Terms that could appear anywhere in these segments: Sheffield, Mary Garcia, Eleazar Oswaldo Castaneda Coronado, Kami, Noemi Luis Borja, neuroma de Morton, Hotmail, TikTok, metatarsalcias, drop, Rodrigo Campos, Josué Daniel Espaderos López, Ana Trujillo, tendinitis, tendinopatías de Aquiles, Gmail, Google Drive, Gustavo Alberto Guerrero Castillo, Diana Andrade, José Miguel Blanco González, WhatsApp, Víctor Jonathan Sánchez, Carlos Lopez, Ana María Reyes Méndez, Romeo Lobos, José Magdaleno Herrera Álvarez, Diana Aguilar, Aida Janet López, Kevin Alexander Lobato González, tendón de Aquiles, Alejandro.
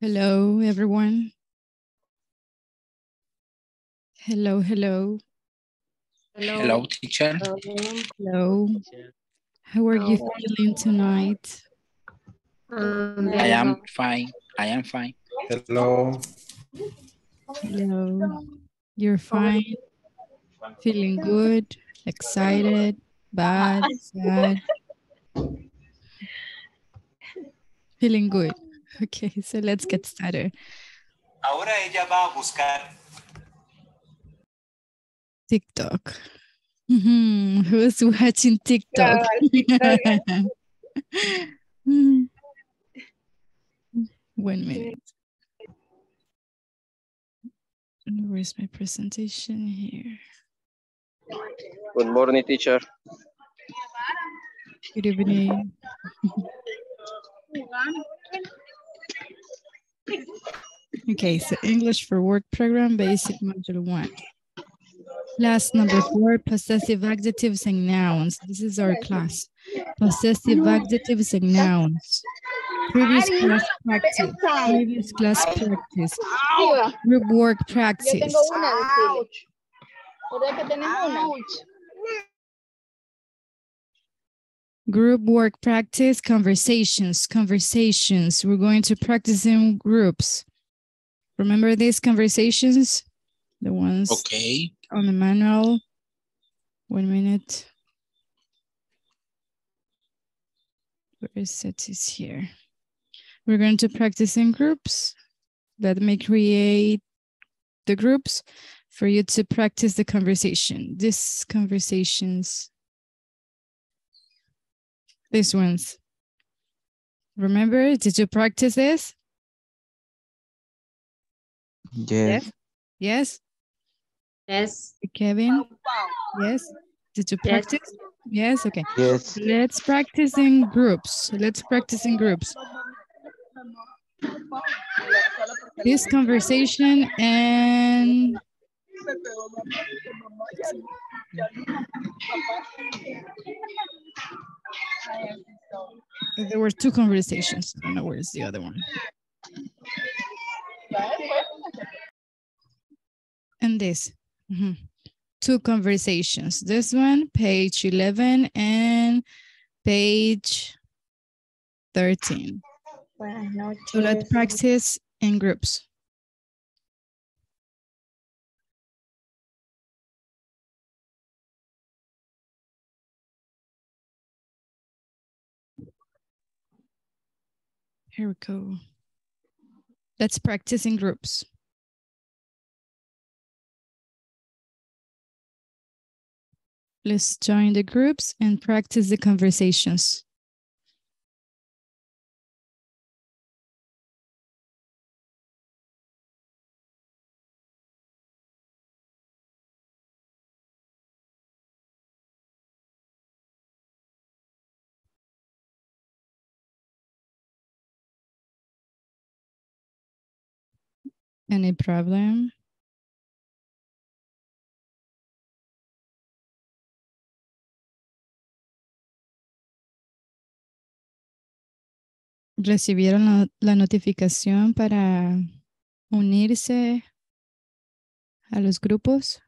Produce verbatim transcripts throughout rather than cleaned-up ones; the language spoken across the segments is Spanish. Hello, everyone. Hello, hello. Hello, hello teacher. Hello. How are hello. you feeling tonight? I am fine. I am fine. Hello. Hello. You're fine. Feeling good, excited, bad, sad. Feeling good. Okay, so let's get started. Ahora ella va a buscar TikTok. Mm-hmm. Who's watching TikTok? One minute. Where's my presentation here? Good morning, teacher. Good evening. Okay, so English for Work Program, Basic Module one. Class number four, possessive adjectives and nouns. This is our class. Possessive adjectives and nouns. Previous class practice. Previous class practice. Group work practice. Group work practice, conversations, conversations. We're going to practice in groups. Remember these conversations? The ones okay. on the manual. One minute. Where is it? It's here. We're going to practice in groups. Let me create the groups for you to practice the conversation. These conversations. These ones. Remember, did you practice this? Yes. Yes? Yes. Kevin? Yes? Did you practice? Yes. Yes, okay. Yes. Let's practice in groups. Let's practice in groups. This conversation and... There were two conversations. I don't know where is the other one. And this. Mm-hmm. Two conversations. This one, page eleven and page thirteen. So let's practice in groups. Here we go. Let's practice in groups. Let's join the groups and practice the conversations. Any problem? ¿Recibieron la, la notificación para unirse a los grupos?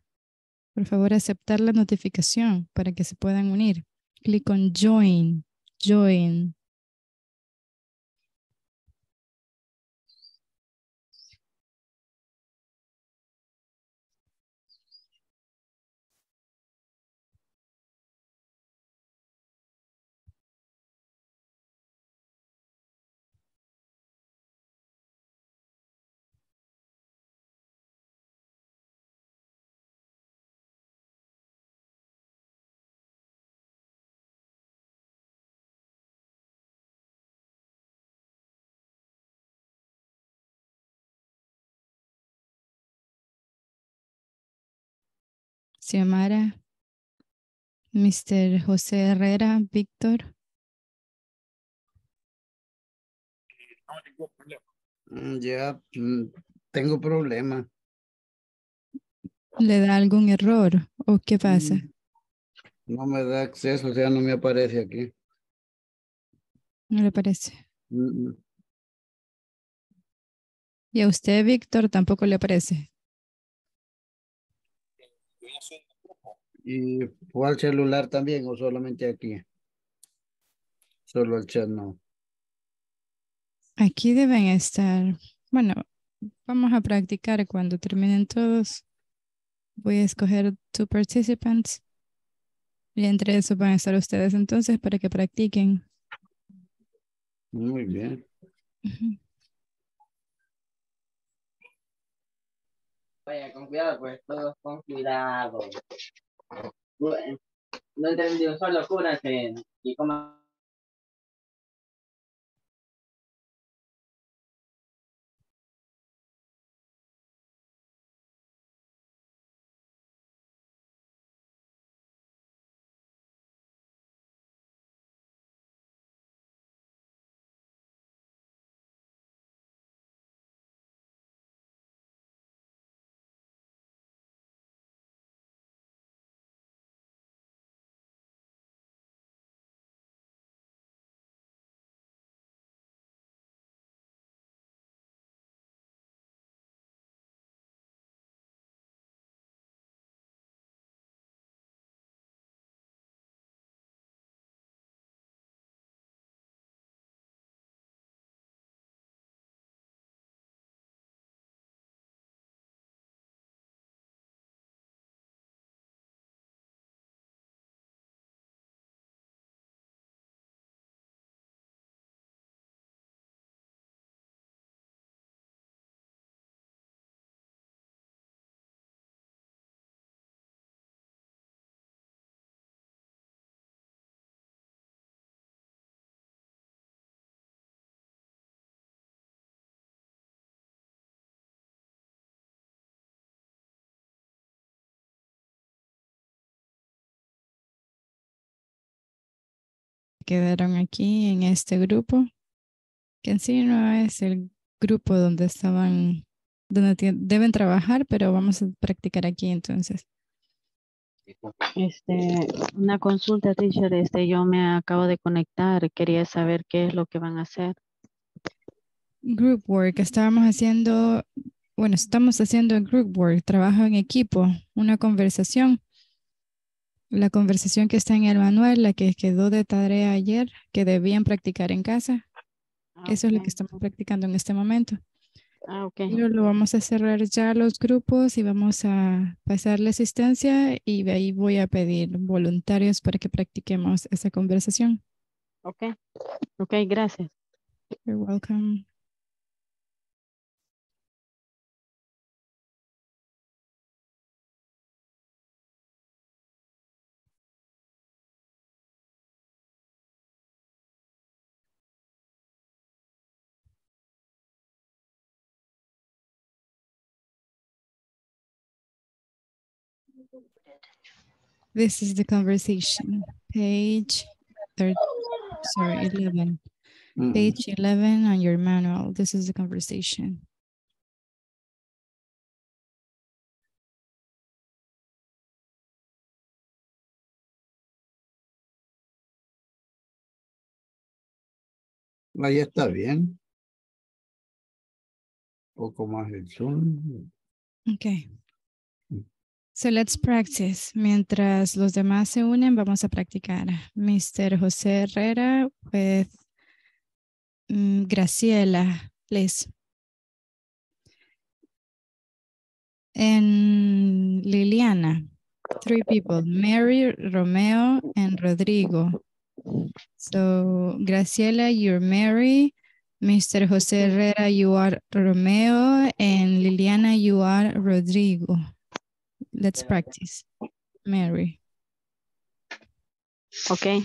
Por favor, aceptar la notificación para que se puedan unir. Clic on Join. Join. Xiomara, mister José Herrera, Víctor. Ya, yeah, tengo problema. ¿Le da algún error o qué pasa? No me da acceso, o sea, no me aparece aquí. No le aparece. Mm-mm. ¿Y a usted, Víctor, tampoco le aparece? Yo ya soy del grupo. ¿Y fue al celular también o solamente aquí? Solo al chat no. Aquí deben estar. Bueno, vamos a practicar cuando terminen todos. Voy a escoger two participants. Y entre esos van a estar ustedes entonces para que practiquen. Muy bien. Uh-huh. Vaya, con cuidado, pues, todos con cuidado. Bueno, no entendí, solo cúbranse y coman. Quedaron aquí en este grupo, que en sí no es el grupo donde estaban, donde deben trabajar, pero vamos a practicar aquí entonces. Este, una consulta, teacher, este, yo me acabo de conectar, quería saber qué es lo que van a hacer. Group work, estábamos haciendo, bueno, estamos haciendo group work, trabajo en equipo, una conversación. La conversación que está en el manual, la que quedó de tarea ayer, que debían practicar en casa. Ah, eso okay. Es lo que estamos practicando en este momento. Ah, okay. Pero lo vamos a cerrar ya los grupos y vamos a pasar la asistencia y de ahí voy a pedir voluntarios para que practiquemos esa conversación. Ok, ok, gracias. You're welcome. This is the conversation, page thirteen, sorry, eleven. Mm-hmm. Page eleven on your manual, this is the conversation. Ahí está bien. Un poco más el zoom. Okay. So let's practice. Mientras los demás se unen, vamos a practicar. mister José Herrera with um, Graciela, please. And Liliana, three people, Mary, Romeo, and Rodrigo. So Graciela, you're Mary. mister José Herrera, you are Romeo. And Liliana, you are Rodrigo. Let's practice. Mary. Okay.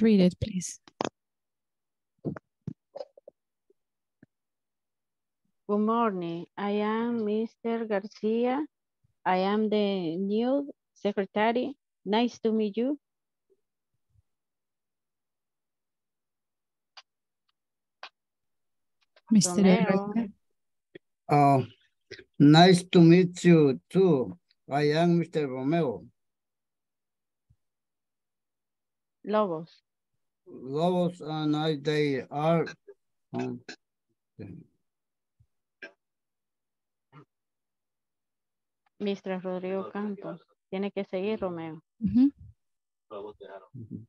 Read it, please. Good morning. I am mister Garcia. I am the new secretary. Nice to meet you. mister Garcia. Uh, nice to meet you too. I am mister Romeo. Lobos. Lobos and I, they are Okay. mister Rodrigo Campos. Tiene que seguir, Romeo. Uh-huh. Uh-huh.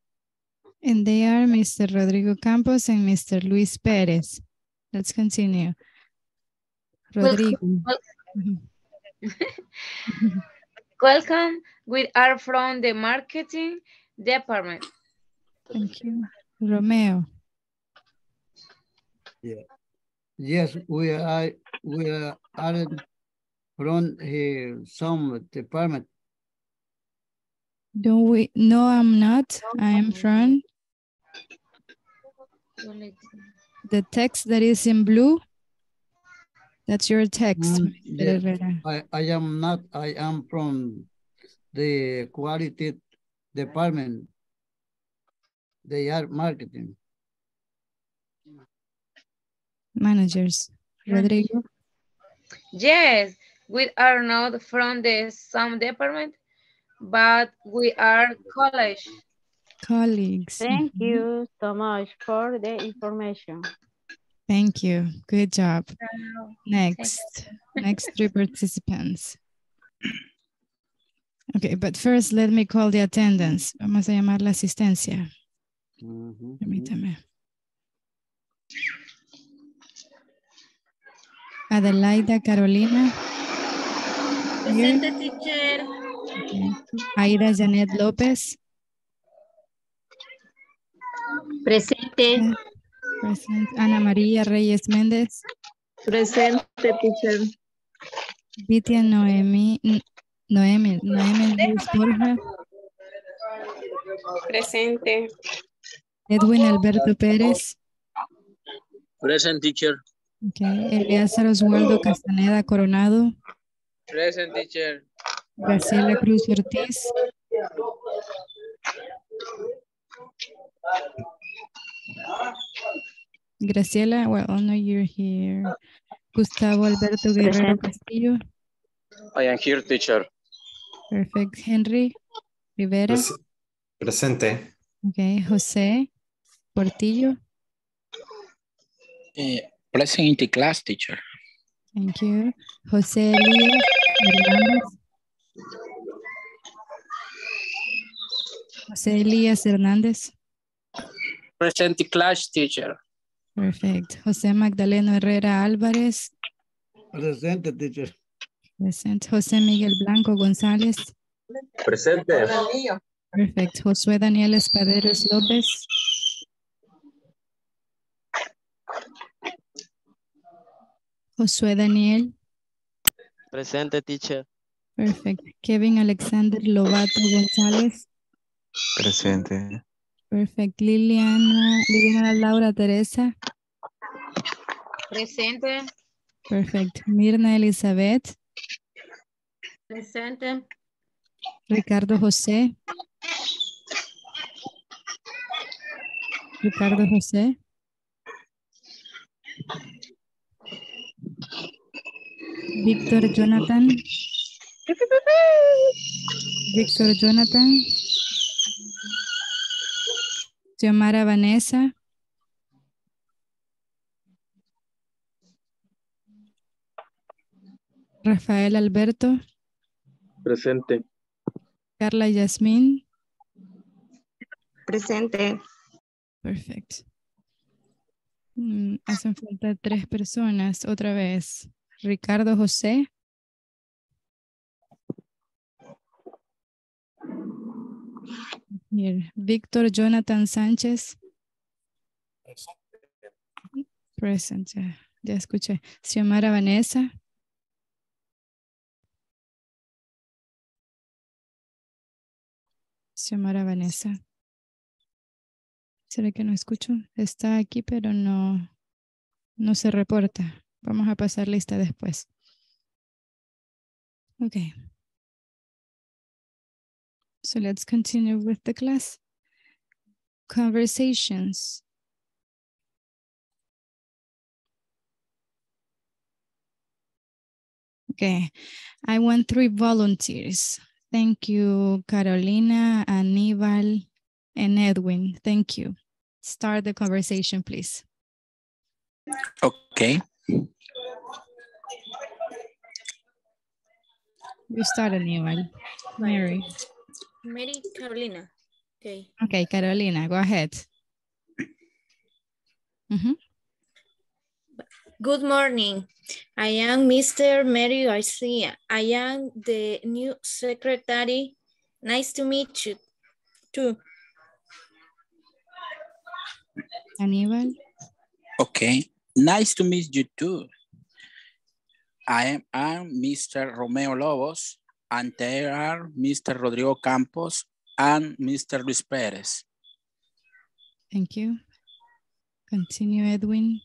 And they are mister Rodrigo Campos and mister Luis Perez. Let's continue. Rodrigo. Welcome, welcome. We are from the marketing department. Thank you. Romeo. Yeah. Yes, we are, we are from uh, some department. Don't we? No, I'm not. I am from the text that is in blue. That's your text. Um, yes, I, I am not. I am from the quality department. They are marketing managers. Rodrigo. Yes, we are not from the some department. But we are college. Colleagues. Thank mm-hmm. you so much for the information. Thank you. Good job. Next. Next three participants. Okay, but first let me call the attendance. Vamos a llamar la asistencia. Mm-hmm. Permítame. Adelaida Carolina. Presente, teacher. Okay. Aida Janet López. Presente. Okay. Present. Ana María Reyes Méndez. Presente, teacher. Vitia Noemi, Noemi, Noemi Luis Borja. Presente. Edwin Alberto Pérez. Present, teacher. Okay. Eleazar Oswaldo Castaneda Coronado. Present, teacher. Graciela Cruz Ortiz. Graciela, well, I know you're here. Gustavo Alberto Guerrero Castillo. I am here, teacher. Perfect. Henry Rivera. Presente. Okay. José Portillo. Uh, present in the class, teacher. Thank you. José Elías Hernández. José Elías Hernández. Present class, teacher. Perfect. José Magdaleno Herrera Álvarez. Presente, teacher. Present. José Miguel Blanco González. Presente. Perfect. Josué Daniel Espaderos López. Josué Daniel. Presente, teacher. Perfect. Kevin Alexander Lobato González. Presente. Perfect. Liliana, Liliana Laura Teresa. Presente. Perfect. Mirna Elizabeth. Presente. Ricardo José. Ricardo José. Víctor Jonathan. Víctor Jonathan. Xiomara Vanessa. Rafael Alberto. Presente. Carla Yasmín. Presente. Perfecto. Mm, hacen falta tres personas otra vez. Ricardo José. Here. Víctor Jonathan Sánchez. Present. Ya, ya escuché. Xiomara Vanessa. Xiomara Vanessa. ¿Será que no escucho? Está aquí, pero no, no se reporta. Vamos a pasar lista después. Okay. So let's continue with the class. Conversations. Okay, I want three volunteers. Thank you, Carolina, Aníbal, and Edwin. Thank you. Start the conversation, please. Okay. We start a new one. Mary. Mary Carolina. Okay. Okay, Carolina, go ahead. Mm-hmm. Good morning. I am Mister Mary Garcia. I am the new secretary. Nice to meet you too. Aníbal. Okay. Nice to meet you too. I am I'm Mister Romeo Lobos, and there are Mister Rodrigo Campos and Mister Luis Perez. Thank you. Continue, Edwin.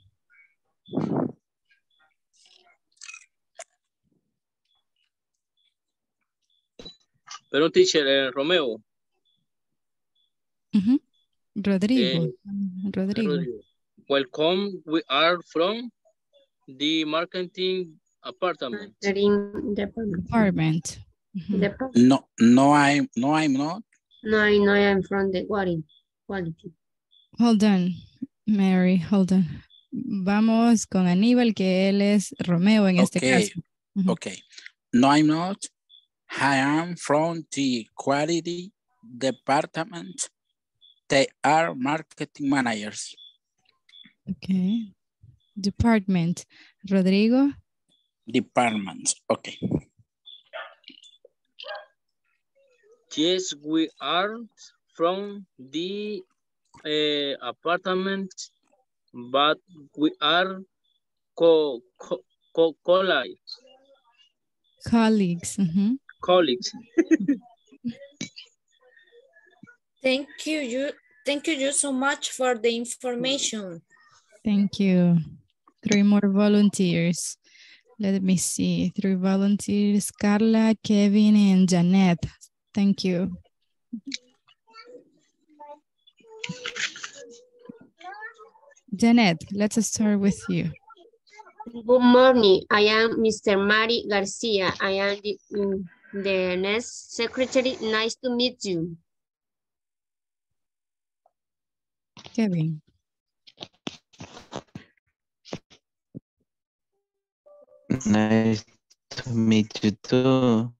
Pero teacher, eh, Romeo. Mm-hmm. Rodrigo. Eh, Rodrigo. Rodrigo. Welcome. We are from the marketing apartment. Marketing department. Mm-hmm. department. No, no, I'm no, I'm not. No, I know I'm from the quality. Hold on, Mary. Hold on. Vamos con Aníbal, que él es Romeo en okay. este caso. Mm-hmm. Okay. No, I'm not. I am from the quality department. They are marketing managers. Okay. Department. Rodrigo. Departments. Okay. Yes, we are from the uh, apartment, but we are co co co colleagues. Colleagues. Mm-hmm. Colleagues. Thank you, you. Thank you, you so much for the information. Thank you. Three more volunteers. Let me see. Three volunteers, Carla, Kevin, and Janet. Thank you. Janet, let's start with you. Good morning. I am Mister Mari Garcia. I am the, the next secretary. Nice to meet you. Kevin. Nice to meet you too.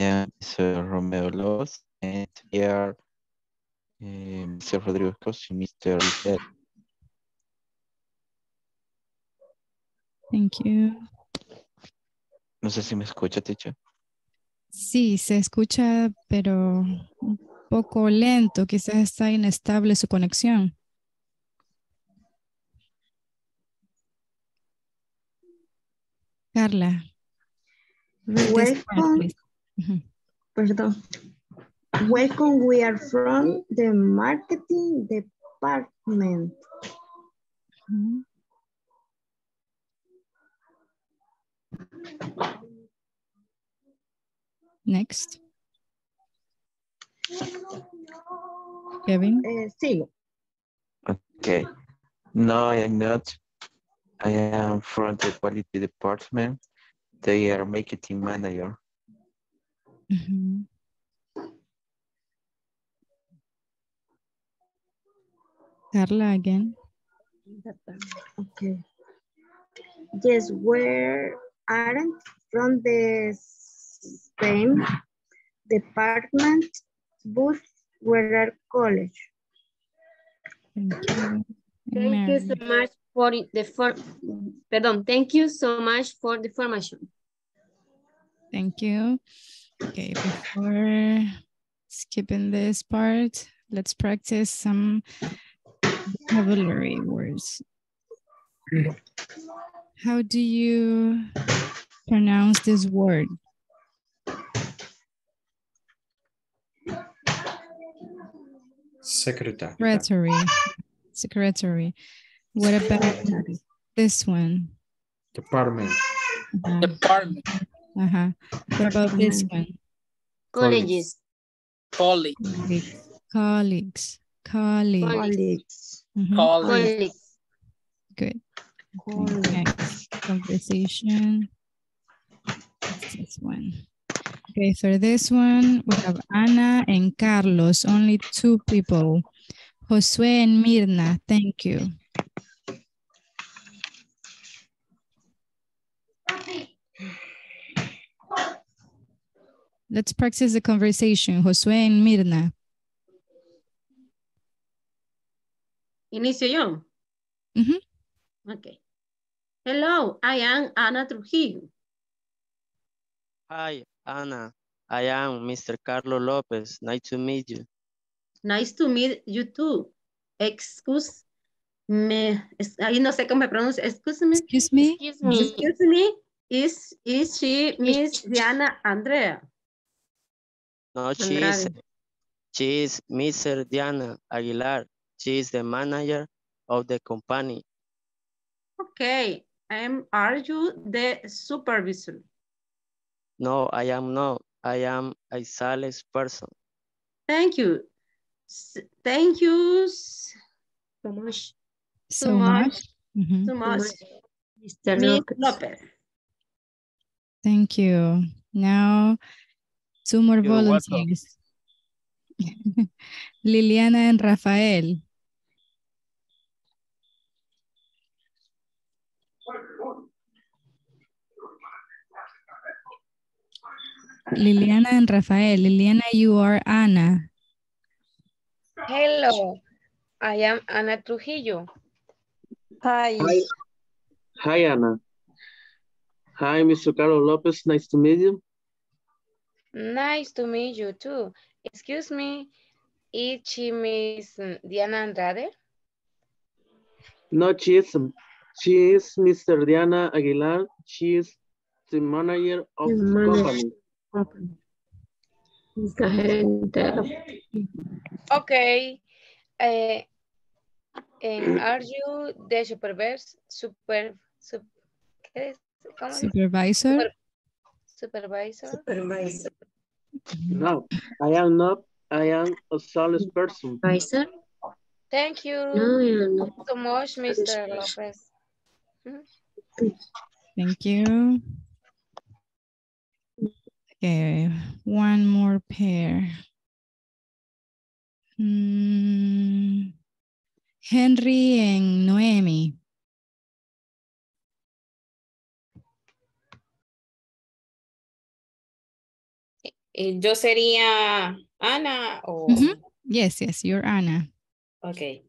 Yeah, Mister Romeo Lobos, and we are uh, Mister Rodrigo Costa, Mister Rizal. Thank you. No sé si me escucha, teacher. Sí, se escucha, pero un poco lento. Quizás está inestable su conexión. Carla. Welcome. Perdón. Welcome. We are from the marketing department. Mm-hmm. Next. Kevin. Uh, sigo. Okay. No, I am not. I am from the quality department. They are marketing manager. Mm-hmm. Carla again. Okay. Yes, where aren't from the same department, but where are college. Thank you. Thank you so much. For the for, perdón, thank you so much for the information. Thank you. Okay, before skipping this part, let's practice some vocabulary words. How do you pronounce this word? Secretary. Secretary. Secretary. What about this one? Department. Uh-huh. Department. Uh-huh. What about this one? Colleges. Colleagues. Colleagues. Colleagues. Colleagues. Mm-hmm. Colleagues. Good. Colleagues. Next conversation. That's this one. Okay, for this one, we have Ana and Carlos, only two people. Josué and Mirna, thank you. Let's practice the conversation, Josué and Mirna. Inicio yo. Mm-hmm. Okay. Hello, I am Ana Trujillo. Hi, Ana. I am Mister Carlos Lopez. Nice to meet you. Nice to meet you too. Excuse me. Ahí no sé cómo me pronuncio. Excuse me. Excuse me. Excuse me. Excuse me. Is, is she Miss Diana Andrea? No, she is, she is Mister Diana Aguilar. She is the manager of the company. Okay. Um, are you the supervisor? No, I am not. I am a sales person. Thank you. Thank you so much. So, so much. much. Mm-hmm. So much. Mister Lopez. Lopez. Thank you. Now, two more You're volunteers. Liliana and Rafael. Liliana and Rafael. Liliana, you are Ana. Hello, I am Ana Trujillo. Hi. Hi, Hi Ana. Hi, Mister Carlos Lopez. Nice to meet you. Nice to meet you too. Excuse me, is she Miss Diana Andrade? No, she isn't. She is Mister Diana Aguilar. She is the manager of the company. Okay. Uh, and are you the supervisor? Super, super, supervisor? Supervisor? Supervisor. No, I am not. I am a solid person. Supervisor? Thank you no, so much, Mister Lopez. Thank you. Okay, one more pair. Mm, Henry and Noemi. Yo sería Ana o... Mm-hmm. Yes, yes, you're Ana. Okay.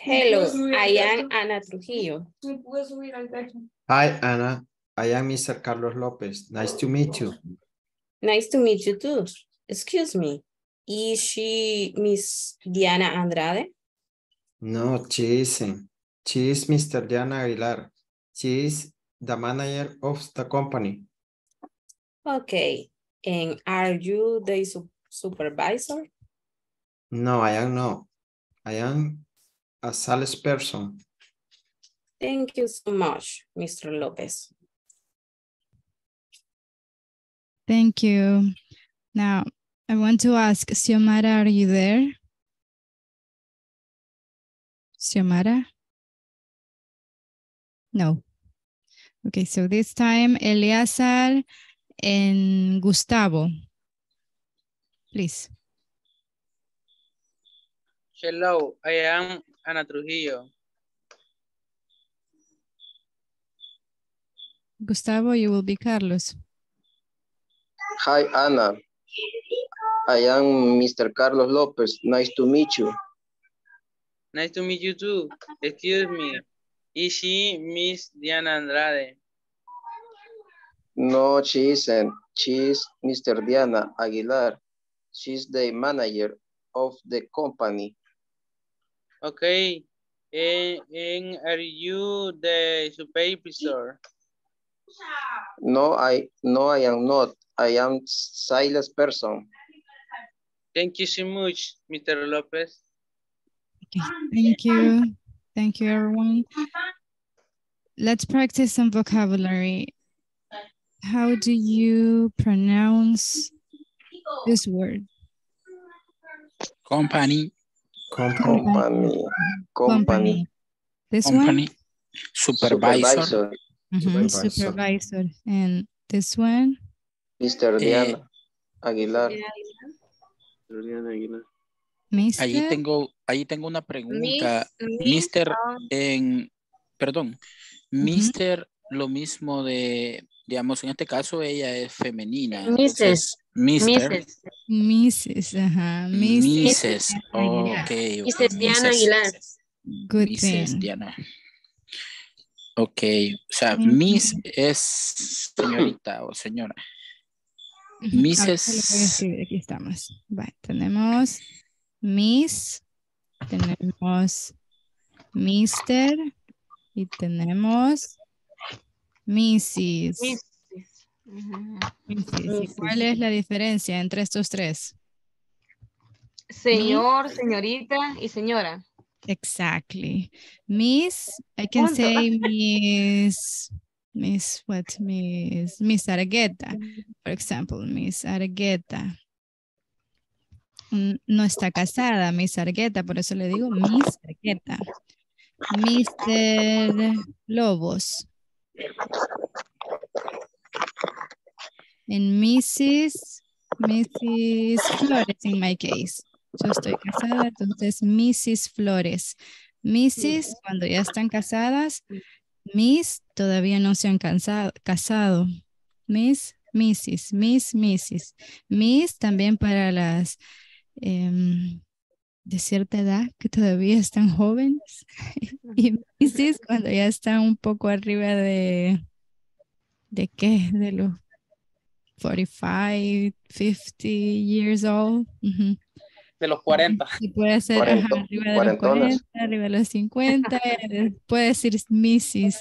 Hello, I am Ana Trujillo. Hi, Ana. I am Mister Carlos Lopez. Nice to meet you. Nice to meet you too. Excuse me. Is she Miss Diana Andrade? No, she isn't. She is Mister Diana Aguilar. She is the manager of the company. Okay. And are you the su supervisor? No, I am not. I am a salesperson. Thank you so much, Mister Lopez. Thank you. Now, I want to ask, Xiomara, are you there? Xiomara? No. Okay, so this time, Eleazar and Gustavo, please. Hello, I am Ana Trujillo. Gustavo, you will be Carlos. Hi, Ana. I am Mister Carlos Lopez. Nice to meet you. Nice to meet you too. Excuse me. Is she Miss Diana Andrade? No, she isn't. She is Mister Diana Aguilar. She's the manager of the company. Okay. And, and are you the supervisor? No, I no, I am not. I am sales person. Thank you so much, Mister Lopez. Okay. Thank you. Thank you, everyone. Let's practice some vocabulary. How do you pronounce this word? Company. Company. Company. Company. This Company. One? Supervisor. Supervisor. Mm-hmm. Supervisor. Supervisor. And this one? Mister Diana eh, Aguilar. Diana Aguilar. Mister Allí tengo, ahí tengo una pregunta. Mister en, perdón, Mister uh-huh. Lo mismo de Digamos, en este caso ella es femenina. Entonces, mister mister ajá. mister Oh, ok. mister Diana Aguilar. Good mister Diana. Ok, o sea, mm-hmm. Miss es señorita o señora. Misses. Aquí estamos. Vale, tenemos Miss, tenemos mister y tenemos missis. missis. ¿Cuál es la diferencia entre estos tres? Señor, señorita y señora. Exactly. Miss, I can ¿Cuánto? say Miss... Miss what? Miss Miss Argueta, for example, Miss Argueta. No está casada, Miss Argueta, por eso le digo Miss Argueta. mister Lobos. And missus missus Flores in my case. Yo estoy casada, entonces missus Flores. missus cuando ya están casadas. Miss, todavía no se han cansado, casado. Miss, missus, Miss, missus. Miss también para las eh, de cierta edad que todavía están jóvenes. Y missus cuando ya están un poco arriba de, ¿de qué? De los forty-five, fifty years old. Uh-huh. De los cuarenta. Y puede ser cuarenta, ajá, arriba de los cuarenta, arriba de los cincuenta, puede decir missis.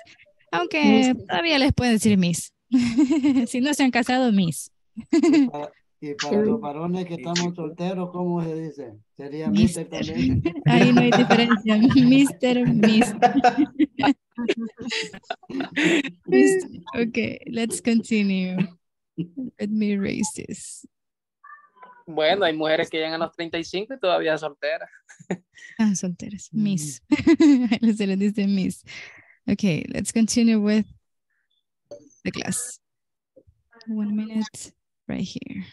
Aunque miss. Todavía les puede decir miss. Si no se han casado, miss. Y para, y para los varones que estamos solteros, ¿cómo se dice? Sería mister también. Ahí no hay diferencia. Mister, miss. Ok, let's continue. Let me erase this. Bueno, hay mujeres que llegan a los treinta y cinco y todavía solteras. Ah, solteras. Miss. Mm. Se les dice miss. Okay, let's continue with the class. One minute right here.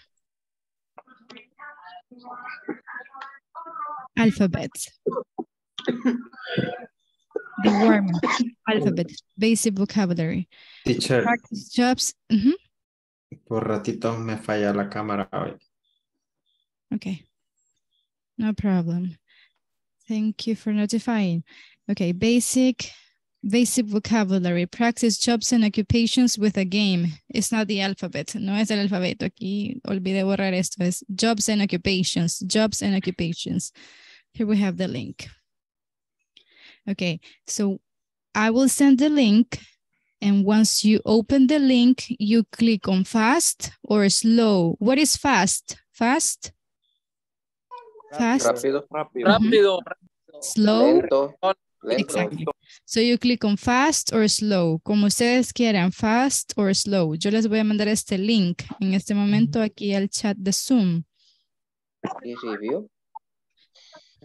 Alphabet. The warm alphabet. Basic vocabulary. Teacher. Practice jobs. Mm-hmm. Por ratito me falla la cámara hoy. Okay, no problem. Thank you for notifying. Okay, basic basic vocabulary. Practice jobs and occupations with a game. It's not the alphabet. No es el alfabeto. Aquí olvidé borrar esto. Es jobs and occupations. Jobs and occupations. Here we have the link. Okay, so I will send the link. And once you open the link, you click on fast or slow. What is fast? Fast? Fast. Rápido, rápido. Rápido, rápido. Slow. Lento, lento. Exactly. So you click on fast or slow. Como ustedes quieran, fast or slow. Yo les voy a mandar este link en este momento aquí al chat de Zoom. Review.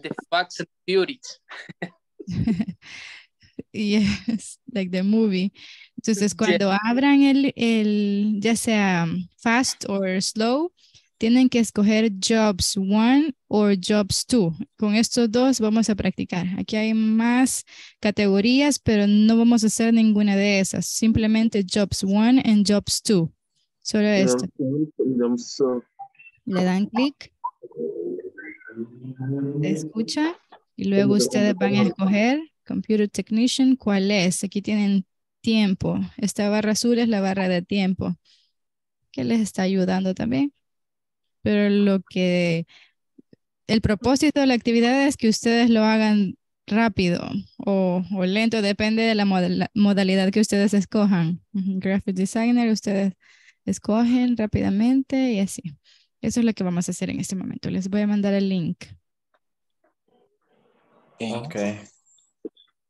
The facts and beauties. Yes, like the movie. Entonces cuando yeah. abran el, el, ya sea fast or slow, tienen que escoger jobs one o jobs two. Con estos dos vamos a practicar. Aquí hay más categorías, pero no vamos a hacer ninguna de esas. Simplemente jobs one and jobs two. Solo esto. Le dan clic. Le escucha. Y luego ustedes van a escoger computer technician. ¿Cuál es? Aquí tienen tiempo. Esta barra azul es la barra de tiempo, que les está ayudando también. Pero lo que, el propósito de la actividad es que ustedes lo hagan rápido o, o lento, depende de la modal, modalidad que ustedes escojan. Uh-huh. Graphic designer, ustedes escogen rápidamente y así. Eso es lo que vamos a hacer en este momento. Les voy a mandar el link. Ok.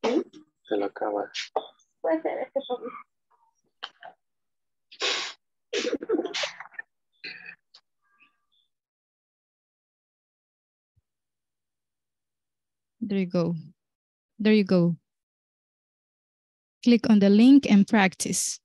Se lo acaba. Puede ser este poco. There you go. There you go. Click on the link and practice.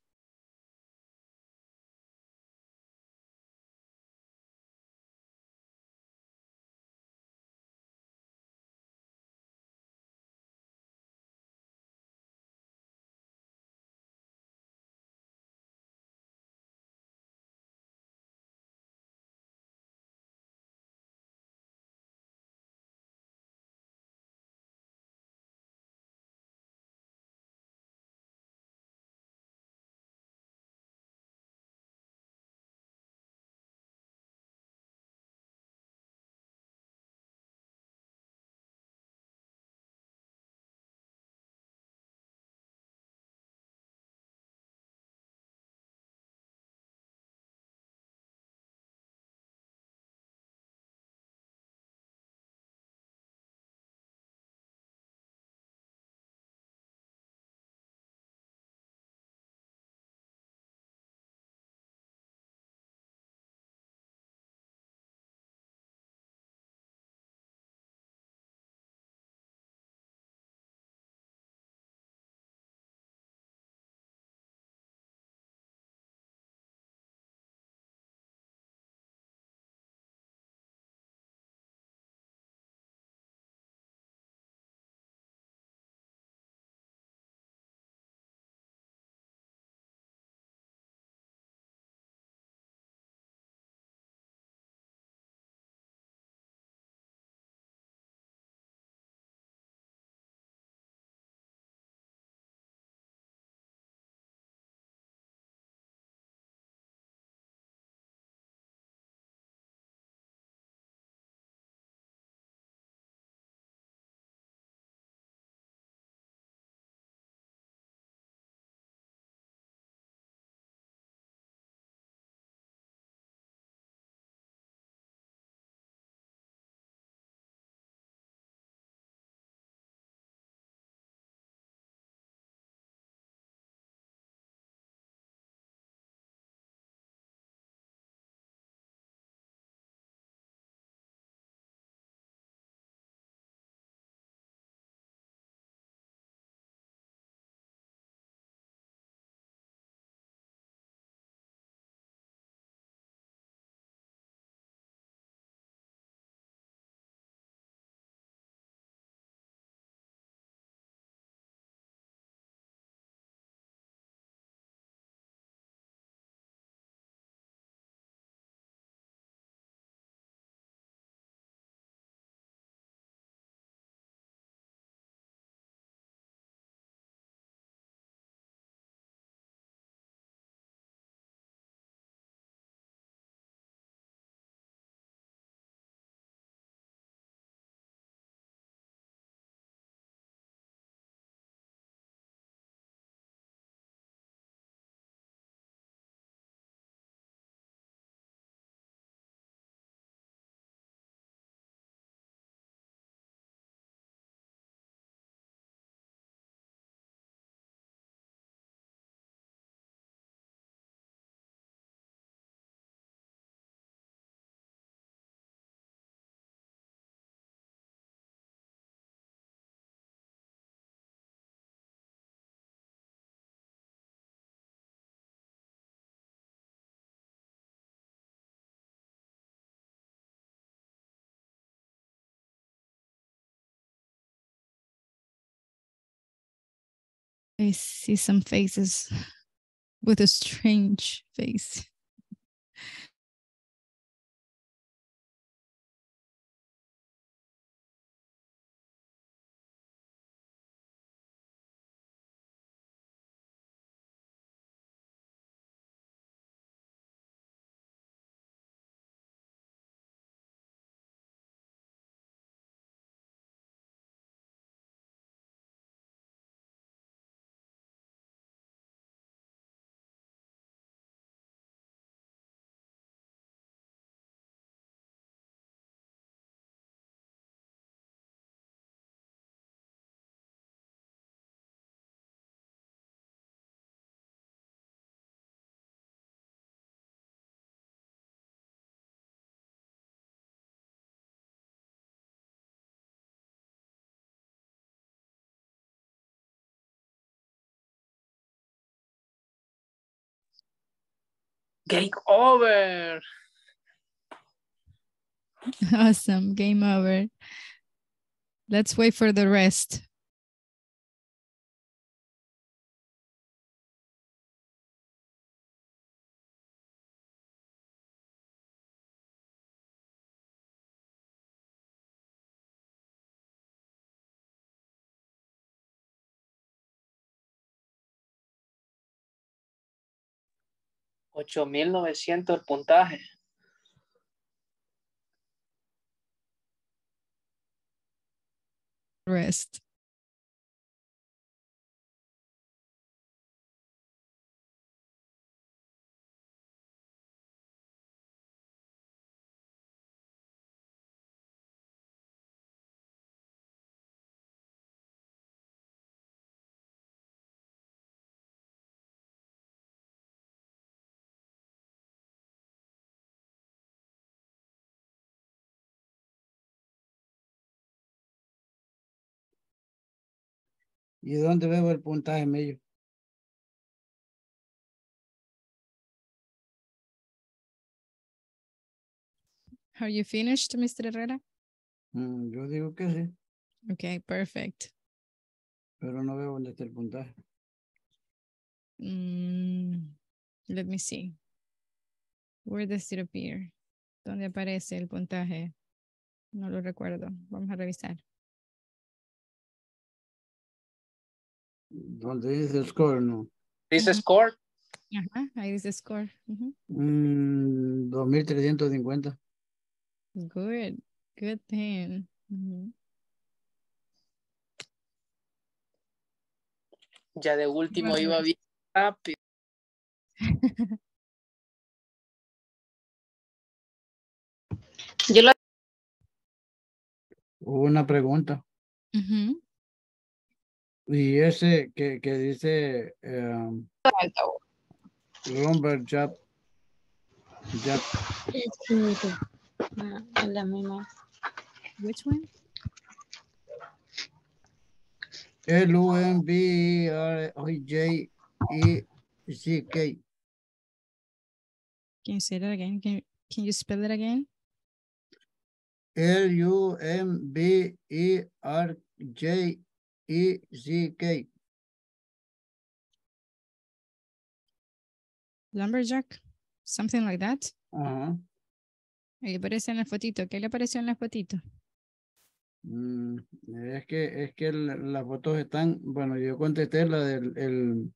I see some faces with a strange face. Game over. Awesome. Game over. Let's wait for the rest. ocho mil novecientos el puntaje. Rest. ¿Y dónde veo el puntaje medio? Are you finished, mister Herrera? Mm, yo digo que sí. Okay, perfect. Pero no veo dónde está el puntaje. Mm, let me see. Where does it appear? ¿Dónde aparece el puntaje? No lo recuerdo. Vamos a revisar. Donde dice score, ¿no? Dice uh-huh. score. Ajá, ahí dice score. Uh-huh. mm, dos mil trescientos cincuenta. Good, good thing. Uh-huh. Ya de último bueno. Iba bien rápido. Yo la... Hubo una pregunta. Uh-huh. Y ese que, que dice um, Lumber Job. Job. La misma. Which one? L U M B R O J E C K. Can you say that again? Can, can you spell it again? L U M B E R J E C K. E Z K. Lumberjack, something like that. Ajá. Ahí aparece en la fotito. ¿Qué le apareció en la fotito? Mm, es que es que la, las fotos están. Bueno, yo contesté la del el,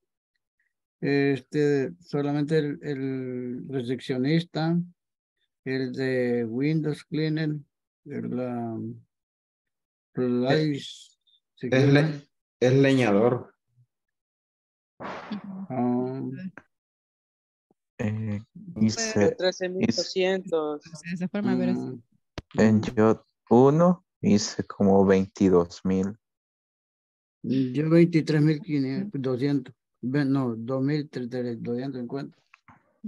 este solamente el, el recepcionista, el de Windows Cleaner, el la Place. Sí, es, le es leñador. Uh-huh. eh, trece mil doscientos. Uh-huh. En yo uno hice como veintidós mil. Yo veintitrés mil doscientos. No, dos mil doscientos cincuenta.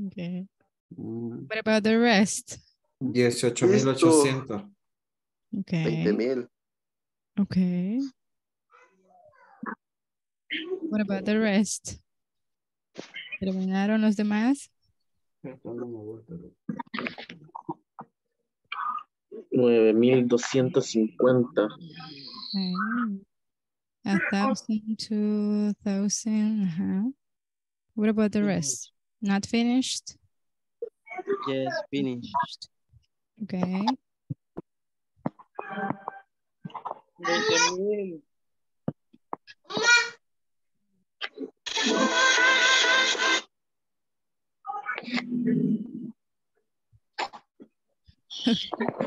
Okay. Uh-huh. What about the rest? dieciocho mil ochocientos. Okay. veinte mil. Okay. What about the rest? ¿Terminaron los demás? nueve mil doscientos cincuenta. Okay. A thousand, two thousand, uh-huh. What about the rest? Not finished? Yes, finished. Okay.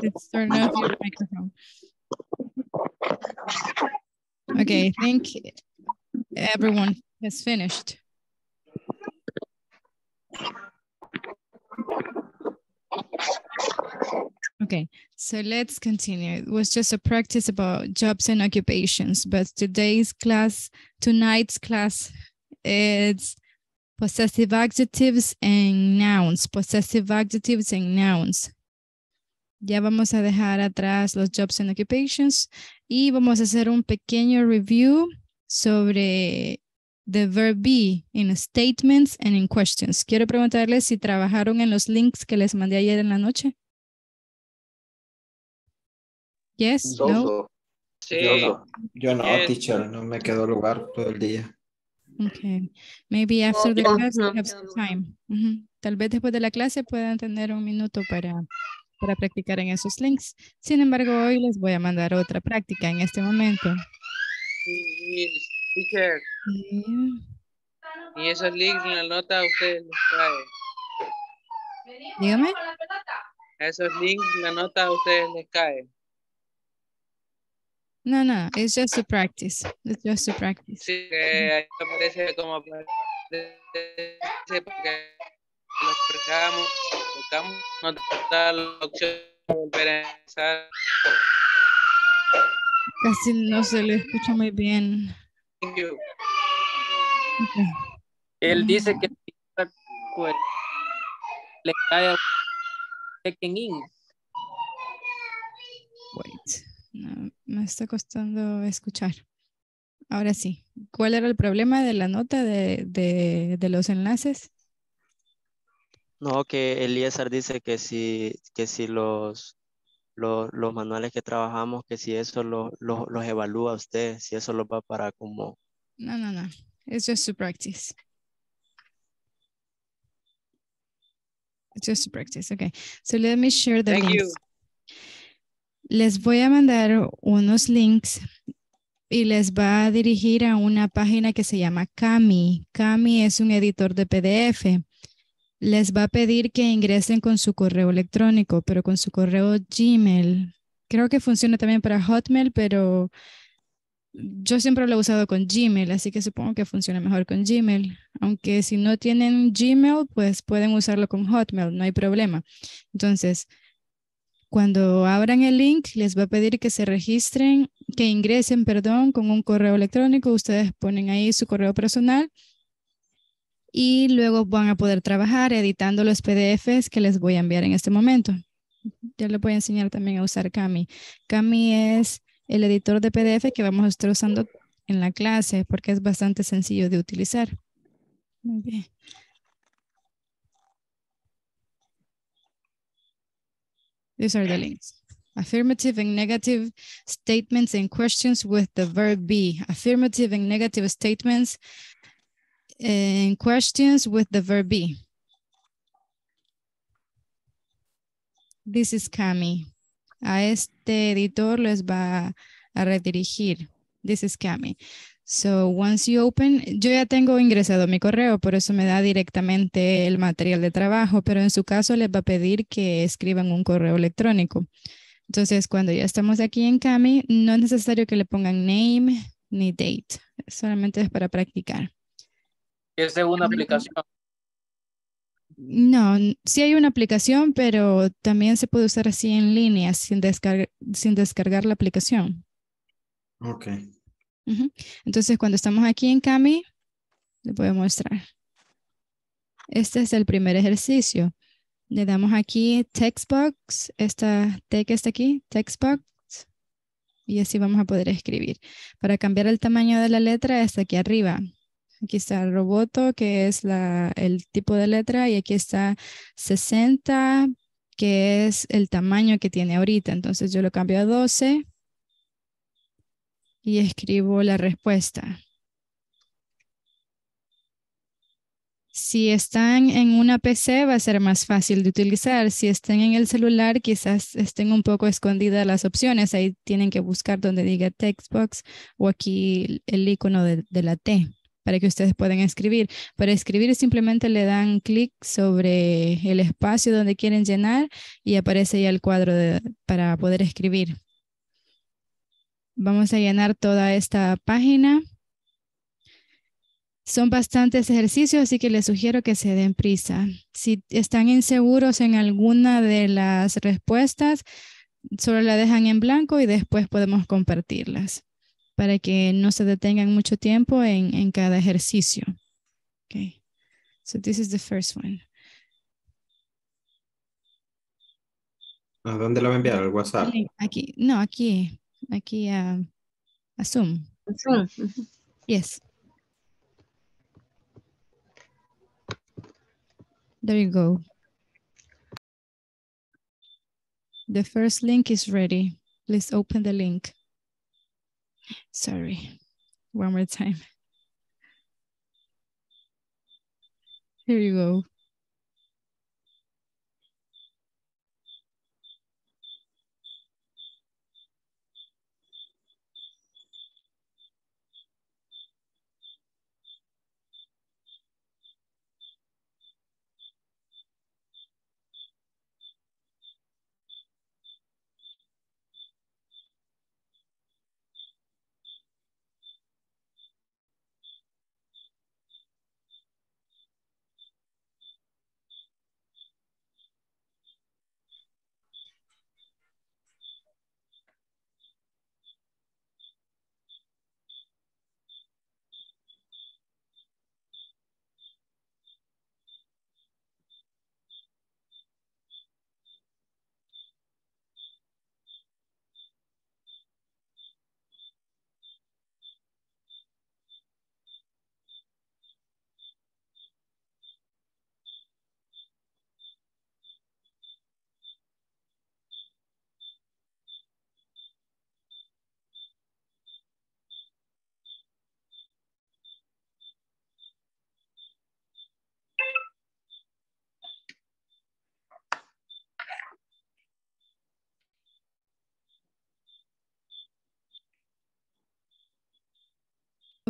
Let's turn off your microphone. Okay, I think everyone has finished. Okay, so let's continue. It was just a practice about jobs and occupations, but today's class, tonight's class, it's possessive adjectives and nouns. Possessive adjectives and nouns. Ya vamos a dejar atrás los jobs and occupations y vamos a hacer un pequeño review sobre the verb be in statements and in questions. Quiero preguntarles si trabajaron en los links que les mandé ayer en la noche. Yes, no. no. Sí. Yo, yo no, yes. Teacher, no me quedó lugar todo el día. Okay, maybe after the class we have some time. Uh-huh. Tal vez después de la clase puedan tener un minuto para... para practicar en esos links. Sin embargo, hoy les voy a mandar otra práctica en este momento. Yes, teacher. Sí. Y esos links en la nota ustedes los caen. Dígame. Esos links en la nota ustedes les caen. No, no, it's just a practice. It's just a practice. Sí, ahí aparece como porque los tocamos, tocamos, no da la opción de volver a empezar. Casi no se le escucha muy bien. Thank you. Okay. Él dice que le cae checking in. Wait, no, me está costando escuchar. Ahora sí. ¿Cuál era el problema de la nota de, de, de los enlaces? No, que Eliezer dice que si, que si los, los, los manuales que trabajamos, que si eso lo, lo, los evalúa usted, si eso lo va para como... No, no, no. It's just to practice. It's just to practice. Okay. So let me share the Thank links. You. Les voy a mandar unos links y les va a dirigir a una página que se llama Kami. Kami es un editor de P D F. Les va a pedir que ingresen con su correo electrónico, pero con su correo Gmail. Creo que funciona también para Hotmail, pero yo siempre lo he usado con Gmail, así que supongo que funciona mejor con Gmail. Aunque si no tienen Gmail, pues pueden usarlo con Hotmail, no hay problema. Entonces, cuando abran el link, les va a pedir que se registren, que ingresen, perdón, con un correo electrónico. Ustedes ponen ahí su correo personal. Y luego van a poder trabajar editando los P D Fs que les voy a enviar en este momento. Yo les voy a enseñar también a usar Kami. Kami es el editor de P D F que vamos a estar usando en la clase porque es bastante sencillo de utilizar. Muy bien. These are the links. Affirmative and negative statements and questions with the verb be. Affirmative and negative statements and questions with the verb be. This is Kami. A este editor les va a redirigir. This is Kami. So once you open, yo ya tengo ingresado mi correo, por eso me da directamente el material de trabajo, pero en su caso les va a pedir que escriban un correo electrónico. Entonces, cuando ya estamos aquí en Kami, no es necesario que le pongan name ni date, solamente es para practicar. ¿Es de una aplicación? No, sí hay una aplicación, pero también se puede usar así en línea, sin, descarga, sin descargar la aplicación. Ok. Uh-huh. Entonces, cuando estamos aquí en Kami, le voy a mostrar. Este es el primer ejercicio. Le damos aquí text box, esta T que está aquí, text box. Y así vamos a poder escribir. Para cambiar el tamaño de la letra, está aquí arriba. Aquí está el roboto, que es la, el tipo de letra, y aquí está sesenta, que es el tamaño que tiene ahorita. Entonces yo lo cambio a doce. y escribo la respuesta. Si están en una P C va a ser más fácil de utilizar. Si están en el celular quizás estén un poco escondidas las opciones. Ahí tienen que buscar donde diga text box o aquí el icono de, de la T para que ustedes puedan escribir. Para escribir simplemente le dan clic sobre el espacio donde quieren llenar y aparece ya el cuadro de, para poder escribir. Vamos a llenar toda esta página. Son bastantes ejercicios, así que les sugiero que se den prisa. Si están inseguros en alguna de las respuestas, solo la dejan en blanco y después podemos compartirlas para que no se detengan mucho tiempo en, en cada ejercicio. Okay. So this is the first one. ¿A dónde la va a enviar? ¿Al WhatsApp? Aquí, no, aquí, aquí a, a Zoom. Zoom. Yes. There you go. The first link is ready. Please open the link. Sorry, one more time. Here you go.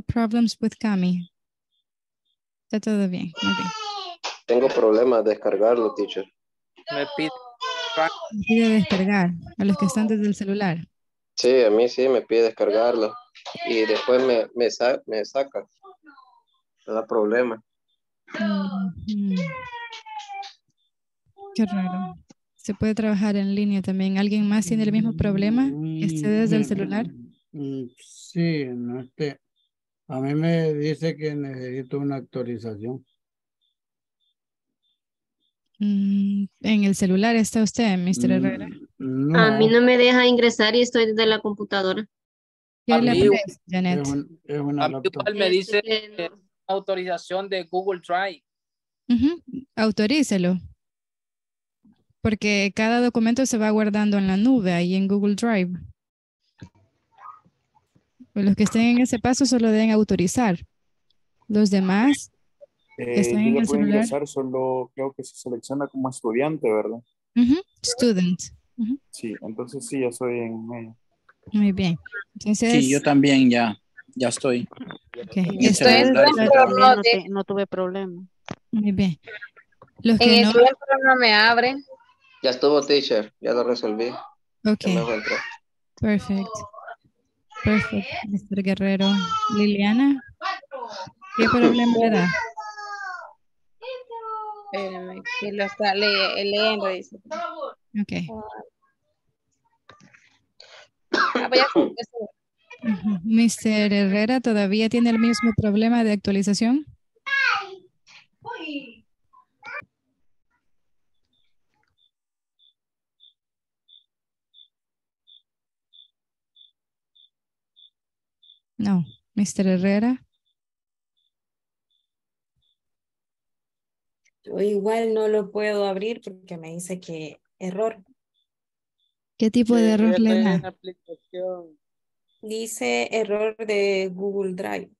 Problems with Kami. Está todo bien. Okay. Tengo problemas de descargarlo, teacher. Me pide, me pide descargar a los que están desde el celular. Sí, a mí sí me pide descargarlo y después me, me, sa me saca. Me da problema. Mm-hmm. Qué raro. Se puede trabajar en línea también. ¿Alguien más tiene el mismo problema? ¿Este desde el celular? Sí, no este. A mí me dice que necesito una actualización. ¿En el celular está usted, mister Herrera? No. A mí no me deja ingresar y estoy desde la computadora. ¿Qué le parece, Janet? Es un, es una laptop. Me dice que no. Autorización de Google Drive. Uh-huh. Autorícelo. Porque cada documento se va guardando en la nube, ahí en Google Drive. Los que estén en ese paso solo deben autorizar. Los demás eh, están en el celular. Ingresar, solo creo que se selecciona como estudiante, ¿verdad? Uh-huh. Student. Uh-huh. Sí, entonces sí, ya estoy en medio. Muy bien. Entonces, sí, yo también ya, ya estoy. Okay. Estoy en el celular. No tuve problema. Muy bien. Los que en no... el no me abre. Ya estuvo, teacher. Ya lo resolví. Ok. Perfecto. Perfecto, mister Guerrero. Liliana, ¿qué problema le da? Espérame, que lo está leyendo, dice. Ok. Uh-huh. mister Herrera, ¿todavía tiene el mismo problema de actualización? No, mister Herrera. Yo igual no lo puedo abrir porque me dice que error. ¿Qué tipo de error le da? Dice error de Google Drive.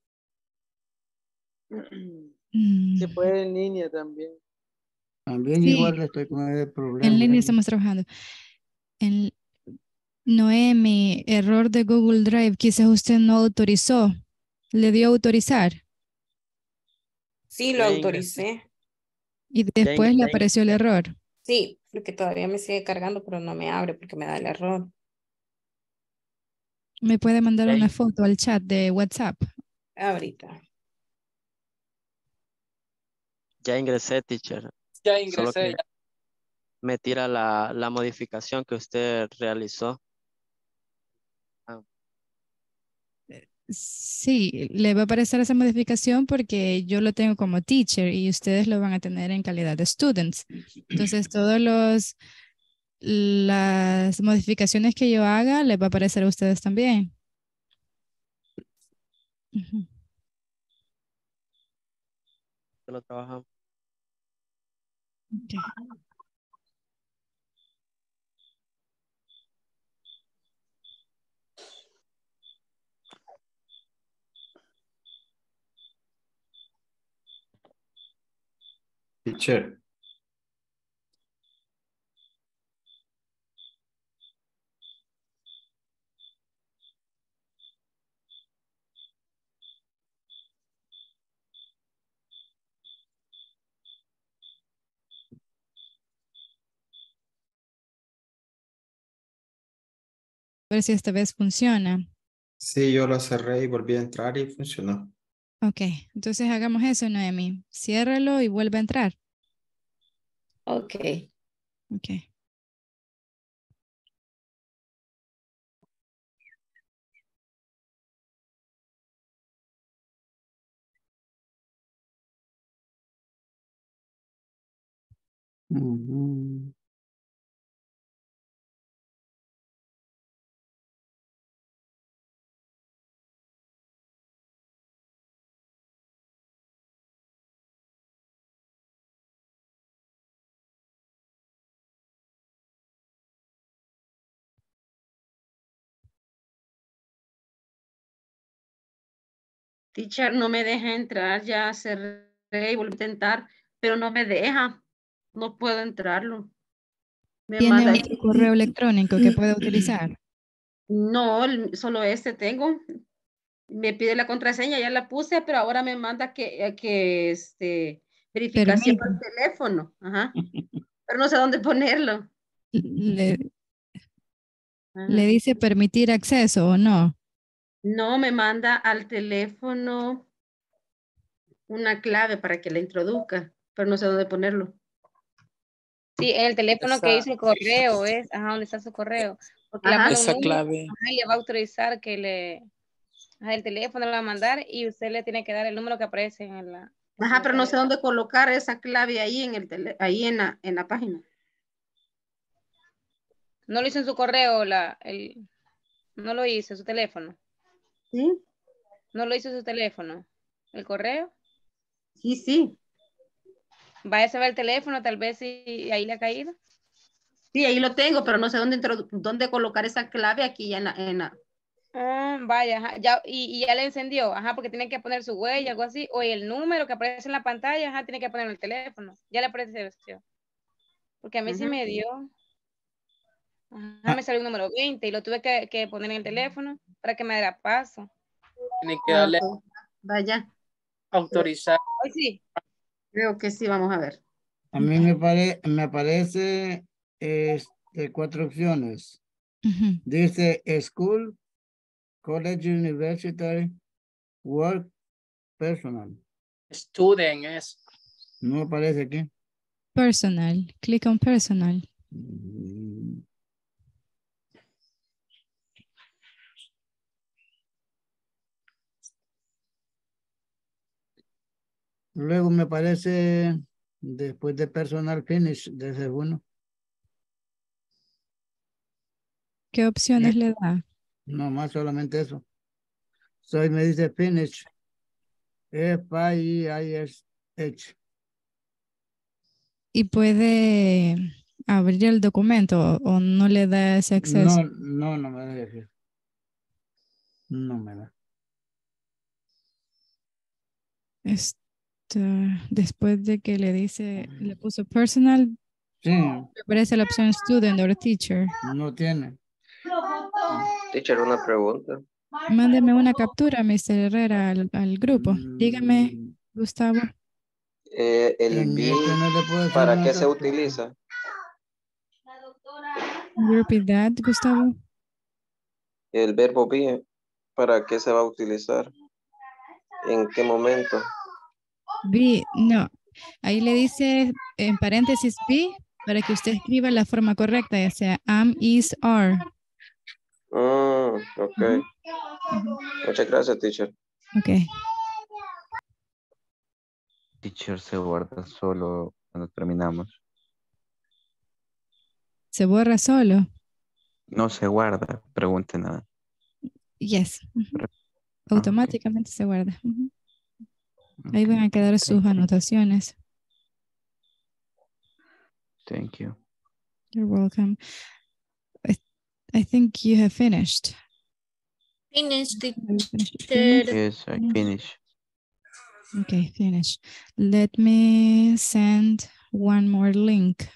Se puede en línea también. También sí. Igual estoy con el problema. En línea estamos trabajando. En... Noemi, error de Google Drive. Quizás usted no autorizó. ¿Le dio a autorizar? Sí, lo sí, autoricé. Y después sí, le apareció sí. el error. Sí, porque todavía me sigue cargando, pero no me abre porque me da el error. ¿Me puede mandar sí. una foto al chat de WhatsApp? Ahorita. Ya ingresé, teacher. Ya ingresé. Ya. Me tira la, la modificación que usted realizó. Ah. Sí, le va a aparecer esa modificación porque yo lo tengo como teacher y ustedes lo van a tener en calidad de students. Entonces, todos los las modificaciones que yo haga les va a aparecer a ustedes también. Uh-huh. Lo trabajamos. Okay. Teacher. A ver si esta vez funciona. Sí, yo lo cerré y volví a entrar y funcionó. Ok, entonces hagamos eso, Noemi. Ciérralo y vuelve a entrar. Ok. Ok. Mm-hmm. Teacher, no me deja entrar, ya cerré y volví a intentar, pero no me deja, no puedo entrarlo. Me ¿Tiene manda otro correo electrónico que pueda utilizar? No, solo este tengo. Me pide la contraseña, ya la puse, pero ahora me manda que, que este, verificación por teléfono. Ajá. Pero no sé dónde ponerlo. Le, ¿le dice permitir acceso o no? No, me manda al teléfono una clave para que la introduzca, pero no sé dónde ponerlo. Sí, el teléfono esa, que dice correo, es, ajá, ¿dónde está su correo? Porque ajá, la esa uno, clave. Ajá, le va a autorizar que le, ajá, el teléfono le va a mandar y usted le tiene que dar el número que aparece en la... Ajá, pero no sé dónde colocar esa clave ahí en, el tele, ahí en, la, en la página. No lo hizo en su correo, la, el, no lo hizo en su teléfono. ¿Sí? ¿No lo hizo su teléfono? ¿El correo? Sí, sí. ¿Vaya a saber el teléfono tal vez y ahí le ha caído? Sí, ahí lo tengo, pero no sé dónde, dónde colocar esa clave aquí ya en la... En la... Ah, vaya, ajá, ya, y, y ya le encendió, ajá, porque tiene que poner su huella, algo así, o el número que aparece en la pantalla, ajá, tiene que poner el teléfono, ya le aparece, porque a mí ajá. sí me dio... Ajá, me salió un número veinte y lo tuve que, que poner en el teléfono para que me diera paso. Tiene que darle. Vaya. Autorizar. Hoy sí. Creo que sí, vamos a ver. A mí me, pare, me aparece este, cuatro opciones. Uh-huh. Dice school, college, university, work, personal. Student es. No aparece aquí. Personal. Click on personal. Mm-hmm. Luego me parece, después de personal finish, desde uno. ¿Qué opciones ¿Eh? le da? No más, solamente eso. Soy me dice finish. F I I S H. ¿Y puede abrir el documento o no le da ese acceso? No, no, no me da acceso. No me da. Este, después de que le dice, le puso personal, sí. Aparece la opción student or teacher. No tiene. Teacher, una pregunta. Mándeme una captura, mister Herrera, al, al grupo. Mm. Dígame, Gustavo. Eh, el B I D, no ¿para qué se utiliza? La doctora. You repeat that, Gustavo. El verbo be, ¿para qué se va a utilizar? ¿En qué momento? Be, no. Ahí le dice en paréntesis be para que usted escriba la forma correcta, ya sea am, is, are. Ah, ok. Uh-huh. Uh-huh. Muchas gracias, teacher. Ok. Teacher, se guarda solo cuando terminamos. ¿Se borra solo? No se guarda, pregunte nada. Yes. Uh-huh. Automáticamente okay. Se guarda. Uh-huh. Okay. Ahí van a quedar sus Thank anotaciones. Thank you. You're welcome. I, I think you have finished. Finished. Yes, I finished. Okay, finish. Let me send one more link.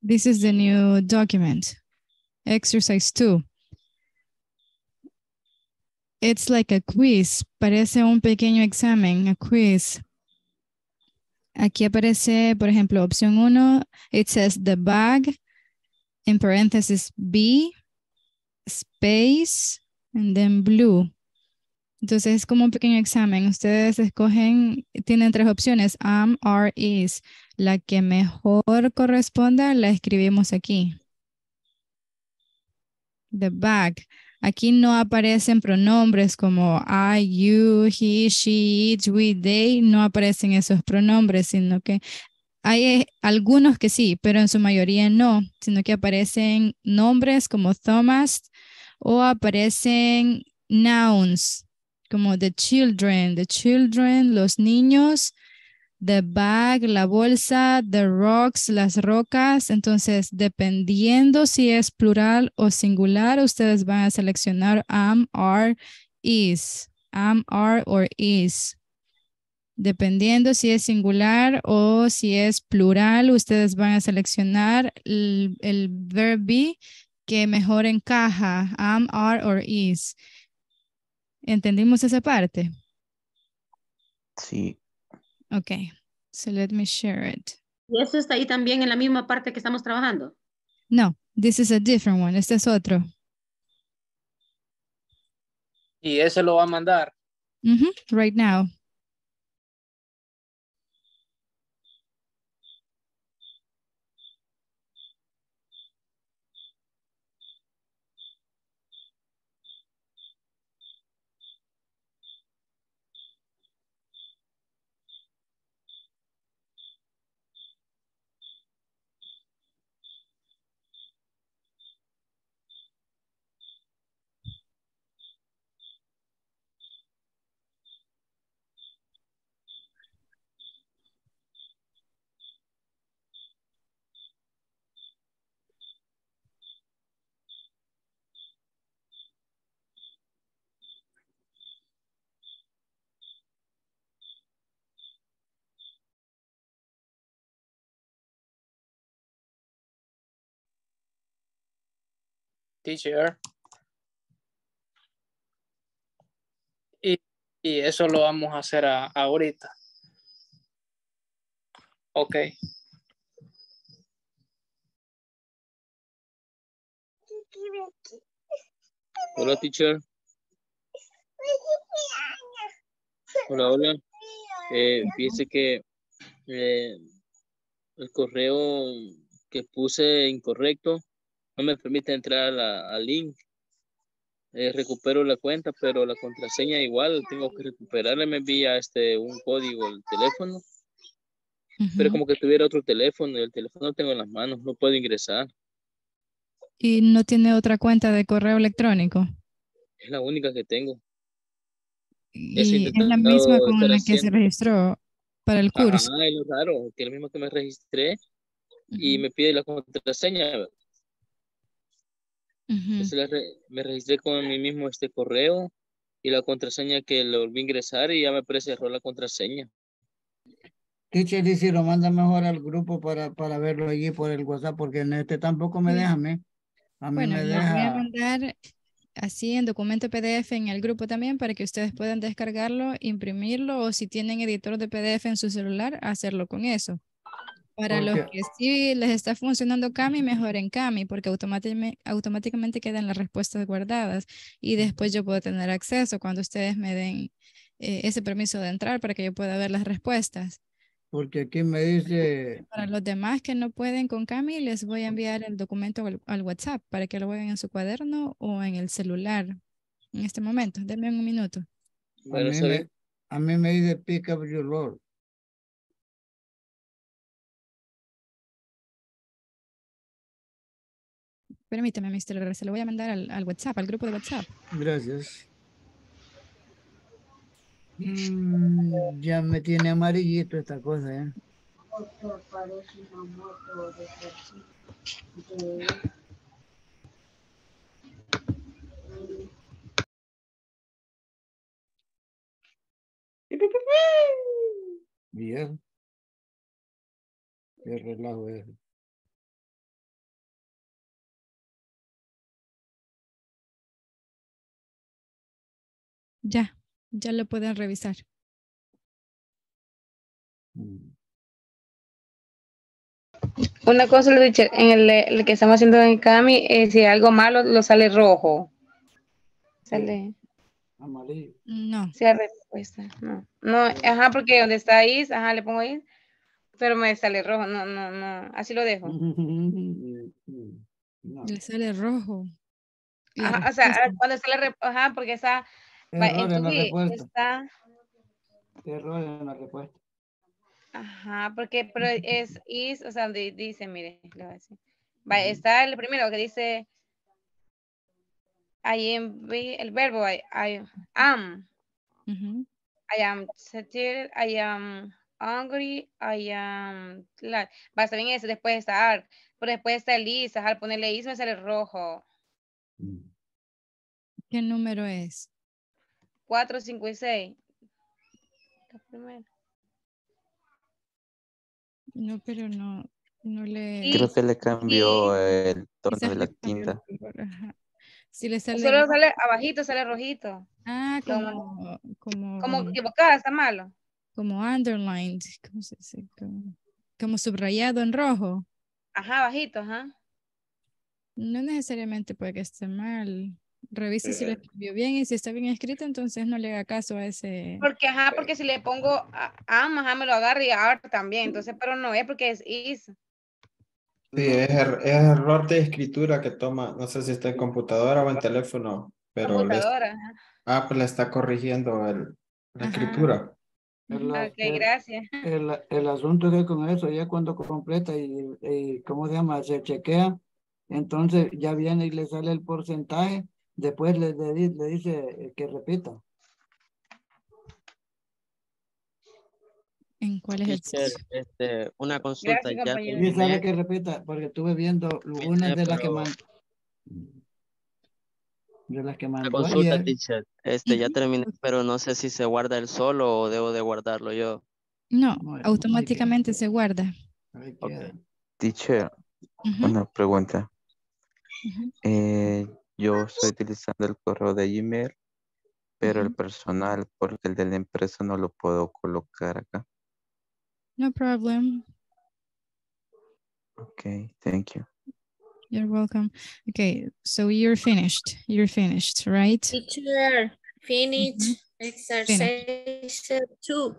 This is the new document, exercise two. It's like a quiz, parece un pequeño examen, a quiz. Aquí aparece, por ejemplo, opción uno, it says the bag, in parentheses B, space, and then blue. Entonces es como un pequeño examen. Ustedes escogen, tienen tres opciones, am, are, is. La que mejor corresponda la escribimos aquí. The bag. Aquí no aparecen pronombres como I, you, he, she, it, we, they. No aparecen esos pronombres, sino que hay algunos que sí, pero en su mayoría no. Sino que aparecen nombres como Thomas o aparecen nouns como the children, the children, los niños. The bag, la bolsa, the rocks, las rocas. Entonces, dependiendo si es plural o singular, ustedes van a seleccionar am, are, is. Am, are, or is. Dependiendo si es singular o si es plural, ustedes van a seleccionar el, el verbo be que mejor encaja. Am, are, or is. ¿Entendimos esa parte? Sí. Okay, so let me share it. ¿Y eso está ahí también en la misma parte que estamos trabajando? No, this is a different one. Este es otro. ¿Y ese lo va a mandar? Mm-hmm, right now. Teacher. Y, y eso lo vamos a hacer a, ahorita. Ok. Hola, teacher. Hola, hola. Eh, fíjese que eh, el correo que puse incorrecto no me permite entrar al link. Eh, recupero la cuenta, pero la contraseña igual tengo que recuperarla. Me envía este, un código al teléfono. Uh-huh. Pero como que tuviera otro teléfono. El teléfono tengo en las manos. No puedo ingresar. ¿Y no tiene otra cuenta de correo electrónico? Es la única que tengo. ¿Y es la misma con la que se registró para el curso? Ah, es lo raro, que es la misma que me registré. Uh-huh. Y me pide la contraseña. Uh-huh. la re, me registré con mi mismo este correo y la contraseña que lo volví a ingresar y ya me parece erró la contraseña. Teacher, y si lo manda mejor al grupo para, para verlo allí por el WhatsApp, porque en este tampoco me deja a mí. A mí bueno, me deja... voy a mandar así en documento P D F en el grupo también para que ustedes puedan descargarlo, imprimirlo o si tienen editor de P D F en su celular, hacerlo con eso. Para okay. los que sí les está funcionando Kami, mejor en Kami, porque automáticamente quedan las respuestas guardadas y después yo puedo tener acceso cuando ustedes me den eh, ese permiso de entrar para que yo pueda ver las respuestas. Porque aquí me dice... Para los demás que no pueden con Kami, les voy a enviar el documento al, al WhatsApp para que lo vean en su cuaderno o en el celular en este momento. Denme un minuto. A mí me, a mí me dice pick up your Lord. Permítame, mister Se lo voy a mandar al, al WhatsApp, al grupo de WhatsApp. Gracias. Mm, ya me tiene amarillito esta cosa, ¿eh? Bien. Qué relajo es. Ya. Ya lo pueden revisar. Una cosa, Richard, en el, el que estamos haciendo en Kami, eh, si algo malo, lo sale rojo. Sale. Amarillo. No. Sea respuesta. No. No, ajá, porque donde está ahí, ajá, le pongo ahí, pero me sale rojo. No, no, no. Así lo dejo. No. Le sale rojo. Ajá, o sea, cuando sale, ajá, porque está. Error en la respuesta. Está... Error en la respuesta. Ajá, porque pero es is, o sea, donde dice, mire, le voy a decir. Va, está el primero que dice I am, el verbo I, I am. Uh-huh. I am satiated, I am hungry, I am glad. Va, está bien eso, después está art, pero después está el is, ajá, al ponerle is me sale rojo. ¿Qué número es? Cuatro, cinco y seis. La primera. No, pero no, no le... Sí, creo que le cambió sí. el torno quizás de la tinta. Si le sale... Solo sale abajito, sale rojito. Ah, como... Como, como equivocada, está malo. Como underlined, ¿cómo se dice? Como, como subrayado en rojo. Ajá, abajito, ajá. No necesariamente puede que esté mal. Revise si lo escribió bien y si está bien escrito, entonces no le haga caso a ese... Porque, ajá, porque si le pongo a, am, ajá, me lo agarro y ahora también, entonces, pero no es porque es is. Sí, es, er, es error de escritura que toma, no sé si está en computadora o en teléfono, pero... Computadora. Le, ah, pues le está corrigiendo el, la ajá. escritura. El, ok, el, gracias. El, el asunto que con eso, ya cuando completa y, y, ¿cómo se llama? Se chequea, entonces ya viene y le sale el porcentaje. Después le, le, le dice que repita. ¿En cuál es el caso? Este, una consulta. Gracias, ya y sabe que repita, porque estuve viendo una de las que mandó. De las que mandó. Consulta, teacher. Este, ya terminé, pero no sé si se guarda el solo o debo de guardarlo yo. No, bueno, automáticamente se guarda. Okay. Teacher, uh-huh. una pregunta. Uh-huh. Eh... Yo estoy utilizando el correo de Gmail, pero el personal, porque el de la empresa no lo puedo colocar acá. No problem. Okay, thank you. You're welcome. Okay, so you're finished. You're finished, right? Teacher, finished. Mm-hmm. Exercise finish. two.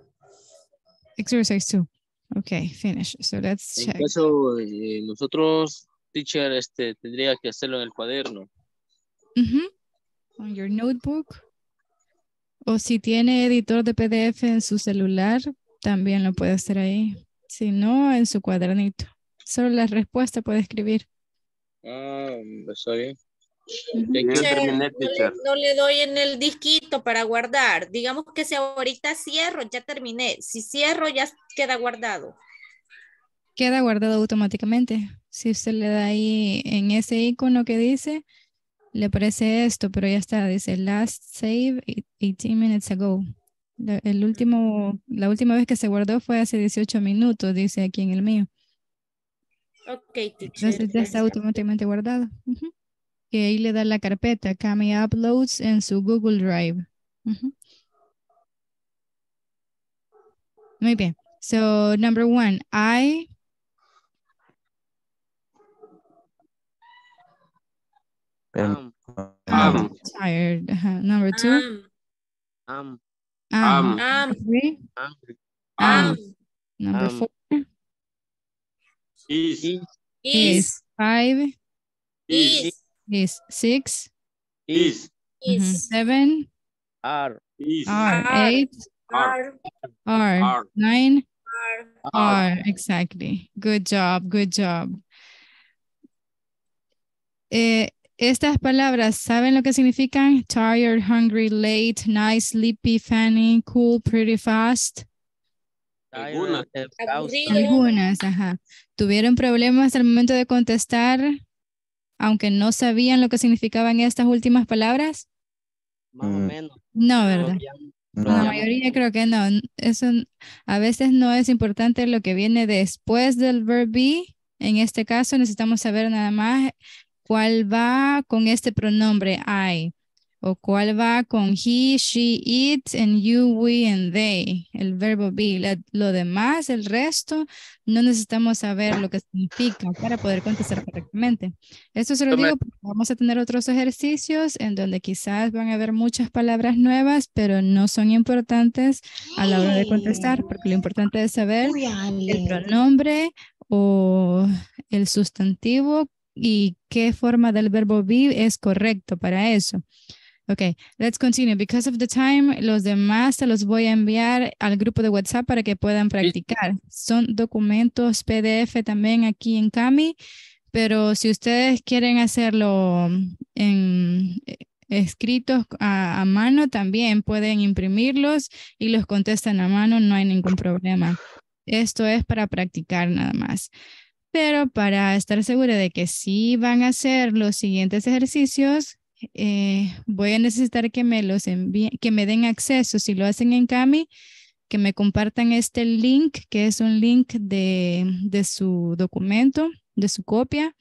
Exercise two. Okay, finish. So let's check. En caso, eh, nosotros, teacher, este, tendría que hacerlo en el cuaderno. Uh-huh. On your notebook, o si tiene editor de P D F en su celular también lo puede hacer ahí, si no en su cuadernito, solo la respuesta puede escribir. Ah, sorry. Teacher, no, no le doy en el disquito para guardar. Digamos que si ahorita cierro, ya terminé. Si cierro, ya queda guardado. Queda guardado automáticamente. Si usted le da ahí en ese icono que dice, le aparece esto, pero ya está. Dice last save eighteen minutes ago. La, el último, la última vez que se guardó fue hace dieciocho minutos, dice aquí en el mío. Ok, teacher. Entonces ya está automáticamente guardado. Uh-huh. Que ahí le da la carpeta Kami Uploads en su Google Drive. Uh-huh. Muy bien. So, number one, I... Um, um, I'm tired. Uh-huh. Number two. Um, um, um, um, three. Um, um, number um, four. Is. Is. Is. Five. Is. Is six. Is. Mm-hmm. Seven. R. Is. R. Eight. R. R. R. Nine. R. R. Exactly. Good job. Good job. Eh, estas palabras, ¿saben lo que significan? Tired, hungry, late, nice, sleepy, funny, cool, pretty fast. Algunas. Algunas, ajá. ¿Tuvieron problemas al momento de contestar? Aunque no sabían lo que significaban estas últimas palabras? Más o menos. No, ¿verdad? No. La mayoría creo que no. Eso, a veces no es importante lo que viene después del verbo be. En este caso necesitamos saber nada más cuál va con este pronombre I. O cuál va con he, she, it, and you, we, and they. El verbo be. La, lo demás, el resto, no necesitamos saber lo que significa para poder contestar correctamente. Esto se lo digo porque vamos a tener otros ejercicios en donde quizás van a haber muchas palabras nuevas, pero no son importantes a la hora de contestar, porque lo importante es saber el pronombre o el sustantivo y qué forma del verbo be es correcto para eso. Ok, let's continue. Because of the time, los demás se los voy a enviar al grupo de WhatsApp para que puedan practicar. Son documentos P D F también aquí en Kami, pero si ustedes quieren hacerlo en escritos a, a mano, también pueden imprimirlos y los contestan a mano, no hay ningún problema. Esto es para practicar nada más. Pero para estar segura de que sí van a hacer los siguientes ejercicios, Eh, voy a necesitar que me los envíen, que me den acceso. Si lo hacen en Kami, que me compartan este link, que es un link de, de su documento, de su copia.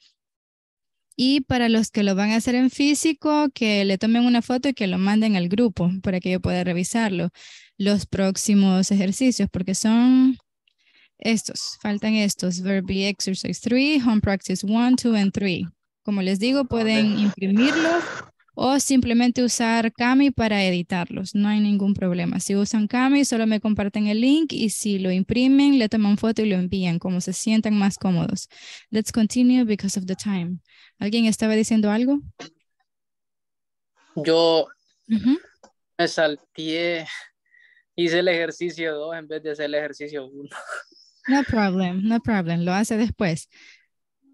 Y para los que lo van a hacer en físico, que le tomen una foto y que lo manden al grupo para que yo pueda revisarlo. Los próximos ejercicios, porque son estos, faltan estos, Verb Be Exercise three, Home Practice one, two, and three. Como les digo, pueden imprimirlos o simplemente usar Kami para editarlos. No hay ningún problema. Si usan Kami, solo me comparten el link y si lo imprimen, le toman foto y lo envían, como se sientan más cómodos. Let's continue because of the time. ¿Alguien estaba diciendo algo? Yo uh-huh. me salté, hice el ejercicio dos en vez de hacer el ejercicio uno. No problem, no problem. Lo hace después.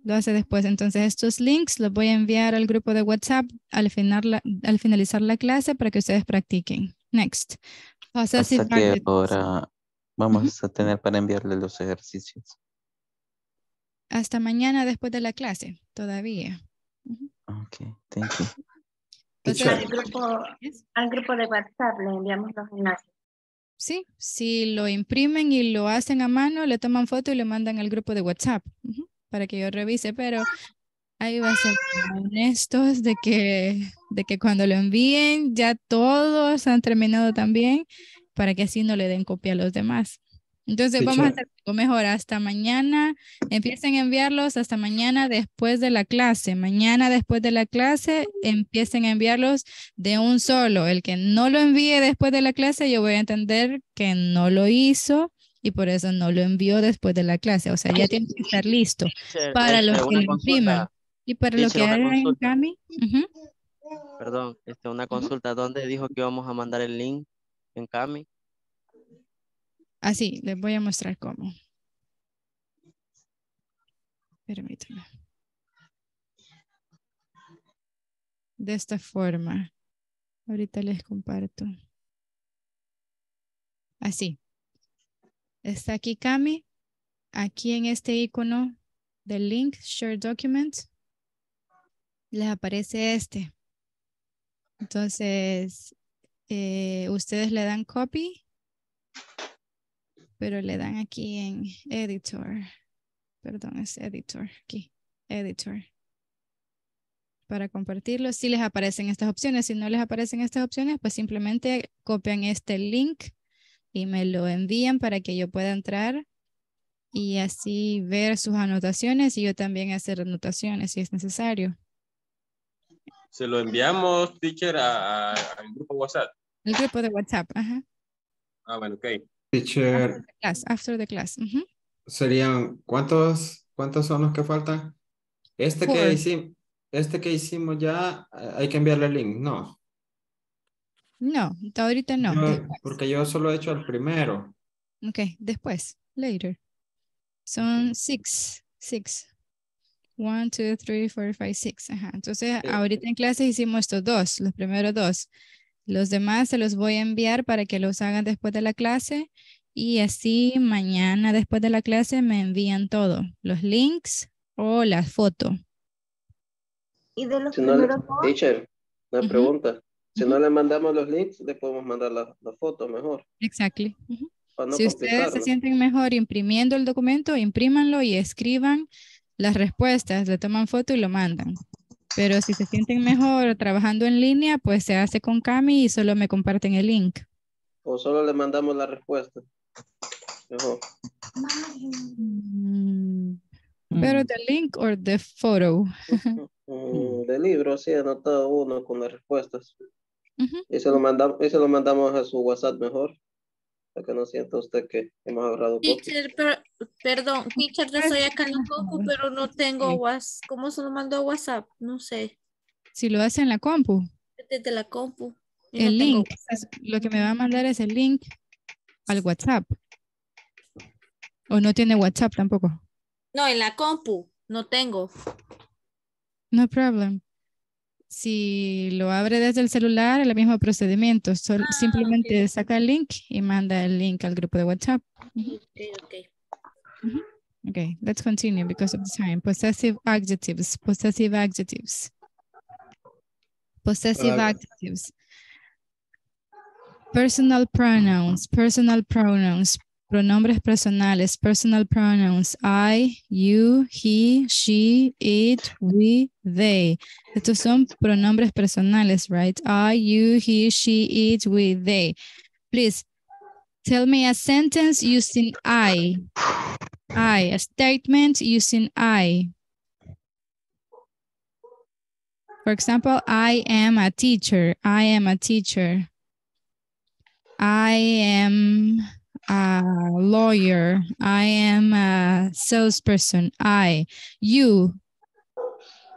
Lo hace después. Entonces estos links los voy a enviar al grupo de WhatsApp al, final la, al finalizar la clase para que ustedes practiquen. Next. Possessive ¿Hasta qué hora vamos uh-huh. a tener para enviarle los ejercicios? Hasta mañana después de la clase, todavía. Uh-huh. Ok, thank you. Entonces, al, grupo, al grupo de WhatsApp le enviamos los enlaces. Sí, si lo imprimen y lo hacen a mano, le toman foto y lo mandan al grupo de WhatsApp. Uh-huh. Para que yo revise, pero ahí va a ser honestos de que, de que cuando lo envíen ya todos han terminado también para que así no le den copia a los demás. Entonces sí, vamos sí. a hacer algo mejor hasta mañana. Empiecen a enviarlos hasta mañana después de la clase. Mañana después de la clase empiecen a enviarlos de un solo. El que no lo envíe después de la clase yo voy a entender que no lo hizo. Y por eso no lo envió después de la clase. O sea, ya tiene que estar listo. Para los que lo impriman. Y para los que hagan en Kami. Uh-huh. Perdón, este, una consulta. Uh-huh. ¿Dónde dijo que íbamos a mandar el link en Kami? Así, les voy a mostrar cómo. Permítanme. de esta forma. Ahorita les comparto. Así. Está aquí Kami. Aquí en este icono del link Share Document les aparece este. Entonces, eh, ustedes le dan copy, pero le dan aquí en editor. Perdón, es editor. Aquí, editor. Para compartirlo, si les aparecen estas opciones. Si no les aparecen estas opciones, pues simplemente copian este link y me lo envían para que yo pueda entrar y así ver sus anotaciones y yo también hacer anotaciones si es necesario. Se lo enviamos, teacher, al grupo WhatsApp. El grupo de WhatsApp, ajá. Ah, bueno, ok. Teacher. After the class. After the class. Uh-huh. Serían, ¿cuántos, cuántos son los que faltan? Este Four. que hicimos. Este que hicimos ya, hay que enviarle el link, ¿no? No, ahorita no. Yo, porque yo solo he hecho el primero. Ok, después, later. Son six, six. One, two, three, four, five, six. Ajá. Entonces, sí. Ahorita en clase hicimos estos dos, los primeros dos. Los demás se los voy a enviar para que los hagan después de la clase. Y así mañana después de la clase me envían todo. Los links o la foto. Y de los si no, teacher, una uh-huh. pregunta. Si uh-huh. no le mandamos los links, le podemos mandar la, la foto mejor. Exacto. Uh-huh. No si ustedes se sienten mejor imprimiendo el documento, imprímanlo y escriban las respuestas, le toman foto y lo mandan. Pero si se sienten mejor trabajando en línea, pues se hace con Kami y solo me comparten el link. O solo le mandamos la respuesta. Mejor. Mm. Pero the link or the photo. Mm, de libro, sí, anotado uno con las respuestas. Uh-huh. Y se lo mandamos, y se lo mandamos a su WhatsApp mejor. Para que no sienta usted que hemos ahorrado poco. Teacher, per, perdón, teacher, yo soy acá en un poco, pero no tengo WhatsApp. ¿Cómo se lo mandó a WhatsApp? No sé. Si lo hace en la compu. Desde la compu. El no link. Lo que me va a mandar es el link al WhatsApp. ¿O no tiene WhatsApp tampoco? No, en la compu. No tengo. No problem. Si lo abre desde el celular, el mismo procedimiento. Solo, ah, simplemente okay. saca el link y manda el link al grupo de WhatsApp. Okay, okay. Uh-huh. Okay, let's continue because of the time. Possessive adjectives. Possessive adjectives. Possessive uh, adjectives. Personal pronouns. Personal pronouns. Pronombres personales. Personal pronouns. I, you, he, she, it, we, they. Estos son pronombres personales, right? I, you, he, she, it, we, they. Please, tell me a sentence using I. I, a statement using I. For example, I am a teacher. I am a teacher. I am... a lawyer. I am a salesperson. I, you.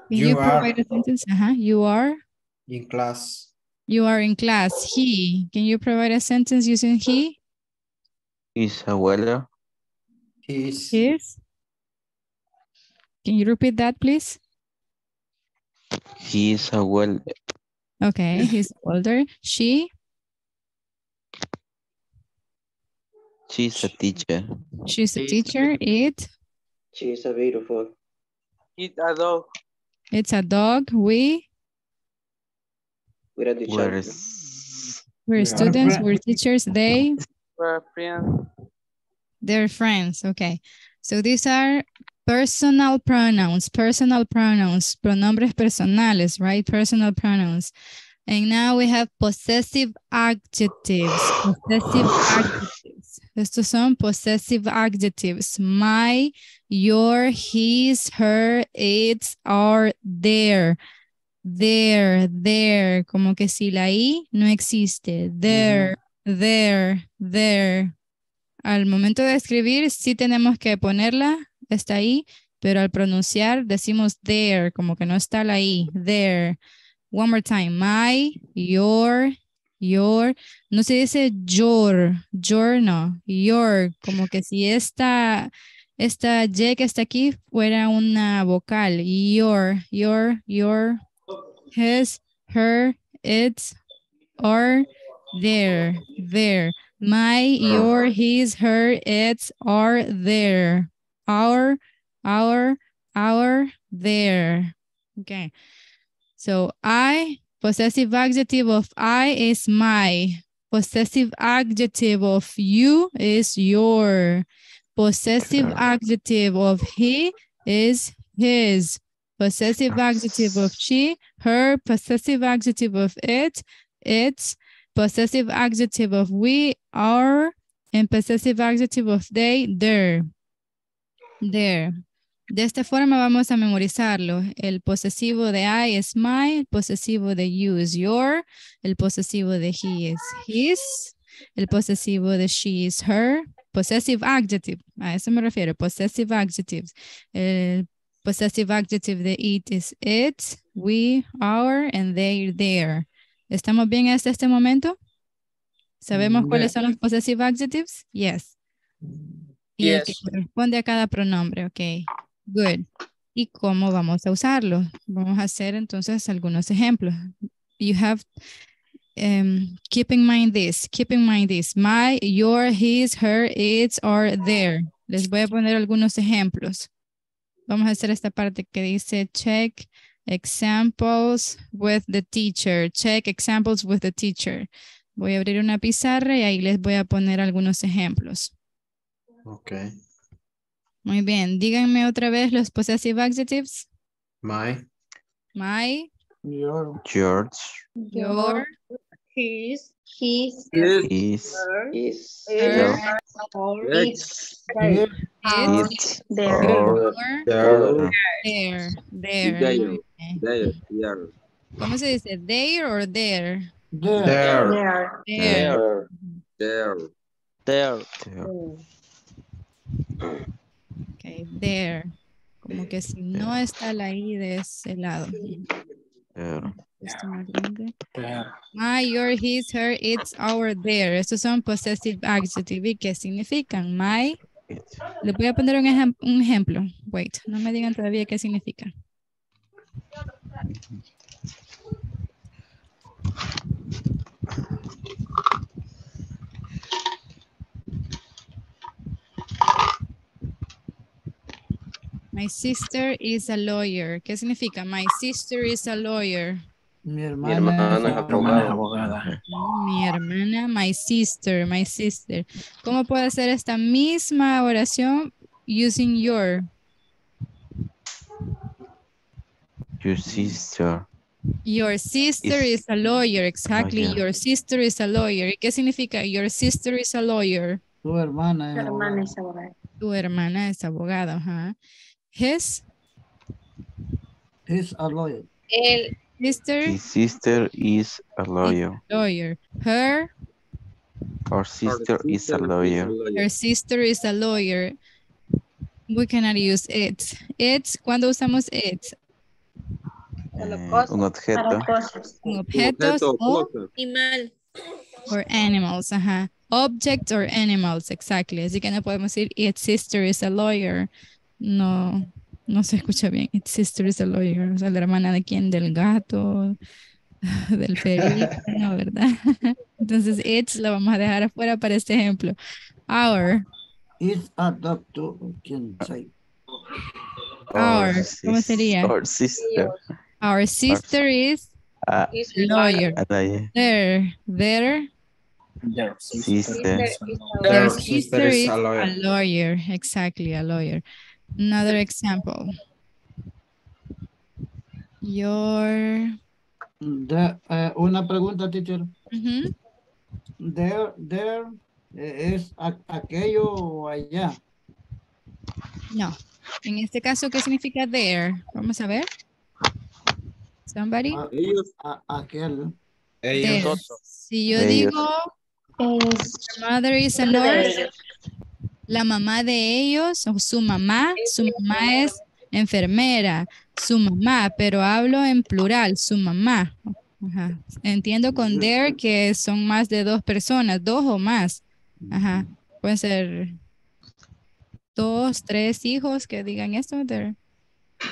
You, you provide are, a sentence? Uh-huh. You are? In class. You are in class. He. Can you provide a sentence using he? He's a welder. He's. He's. Can you repeat that, please? He's a welder. Okay, he's a welder. She? She's a teacher. She's a teacher. It. She's a beautiful. It's a dog. It's a dog. We. We're, we're, we're students. We're teachers. They. We're friends. They're friends. Okay. So these are personal pronouns. Personal pronouns. Pronombres personales, right? Personal pronouns. And now we have possessive adjectives. Possessive adjectives. Estos son possessive adjectives. My, your, his, her, its, our, their. Their, their. Como que si la I no existe. Their, mm-hmm. their, their. Al momento de escribir, sí tenemos que ponerla, está ahí, pero al pronunciar decimos their, como que no está la I. Their. One more time. My, your, your. No se dice your, your no. Your, como que si esta, esta Y que está aquí fuera una vocal. Your, your, your, his, her, its, or their, their. My, your, his, her, its, or their. Our, our, our, their. Okay. So I, possessive adjective of I is my. Possessive adjective of you is your. Possessive adjective of he is his. Possessive adjective of she, her. Possessive adjective of it, its. Possessive adjective of we, our. And possessive adjective of they, their. Their. De esta forma vamos a memorizarlo. El posesivo de I es my. El posesivo de you es your. El posesivo de he es his. El posesivo de she is her. Possessive adjective. A eso me refiero. Possessive adjectives. El possessive adjective de it is its, we, our, and they, their. ¿Estamos bien hasta este momento? ¿Sabemos yeah. cuáles son los possessive adjectives? Yes. Y yes. que corresponde a cada pronombre, ok. Good. ¿Y cómo vamos a usarlo? Vamos a hacer entonces algunos ejemplos. You have, um, keep in mind this, keep in mind this. My, your, his, her, its, or their. Les voy a poner algunos ejemplos. Vamos a hacer esta parte que dice check examples with the teacher. Check examples with the teacher. Voy a abrir una pizarra y ahí les voy a poner algunos ejemplos. Ok. Muy bien. Díganme otra vez los possessive adjectives. My. My. Your. George. Your. His. His. His. His. Her. Its. Its. Their. Their. Their. ¿Cómo se dice? Their or their? Their. Their. Their. Their. Ok, there. Como que si no está la I de ese lado. There. My, your, his, her, it's, our, their. Estos son possessive adjectives. ¿Y qué significan? My. Les voy a poner un, ejem un ejemplo. Wait, no me digan todavía qué significa. My sister is a lawyer. ¿Qué significa? My sister is a lawyer. Mi hermana, mi hermana es abogada. abogada. Mi hermana, my sister, my sister. ¿Cómo puedo hacer esta misma oración using your? Your sister. Your sister is, is a lawyer, exactly. Lawyer. Your sister is a lawyer. ¿Y qué significa? Your sister is a lawyer. Tu hermana es abogada. Es abogada. Tu hermana es abogada, ajá. His? His a lawyer. El sister? His sister is a lawyer. Lawyer. Her? Her sister, Her sister is a lawyer. Her sister is a lawyer. We cannot use it. It, ¿cuándo usamos it? Eh, un objeto. Un objeto o animal. Or animals, ajá. Objects or animals, exactly. Así que no podemos decir, its sister is a lawyer. No, no se escucha bien. Its sister is a lawyer. O sea, la hermana de quién, del gato, del perrito, no, ¿verdad? Entonces, it's lo vamos a dejar afuera para este ejemplo. Our. It's a doctor. ¿Quién say? Our. ¿Cómo sería? Our sister. Our sister is a lawyer. There. There. Their sister. Their sister is a lawyer. A lawyer, exactly, a lawyer. Another example. Your. The, uh, una pregunta, teacher. Mm-hmm. There, there es aquello o allá. No. En este caso, ¿qué significa there? Vamos a ver. Somebody. A ellos, a, aquel. Ellos. Si yo ellos. digo. Your mother is a lawyer. La mamá de ellos, o su mamá, su mamá es enfermera, su mamá, pero hablo en plural, su mamá. Ajá. Entiendo con their que son más de dos personas, dos o más. Ajá. Pueden ser dos, tres hijos que digan esto. Their.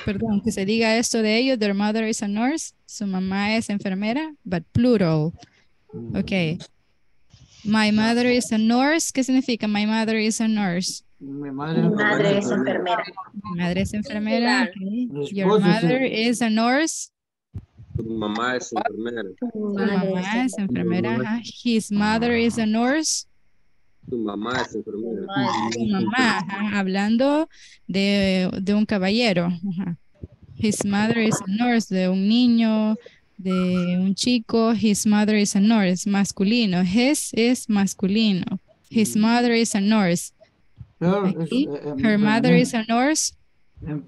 perdón, que se diga esto de ellos, their mother is a nurse, su mamá es enfermera, but plural. Ok. My mother is a nurse, ¿qué significa? My mother is a nurse. Mi madre, Mi madre es enfermera. Mi madre es enfermera. Okay. Your mother is a nurse. Tu mamá es enfermera. Tu mamá es enfermera. His mother is a nurse. Tu mamá es enfermera. Tu mamá, ajá, hablando de, de un caballero. Ajá. His mother is a nurse, de un niño, de un chico. His mother is a nurse, masculino. His es masculino. His mother is a nurse. Aquí, her mother is a nurse. Es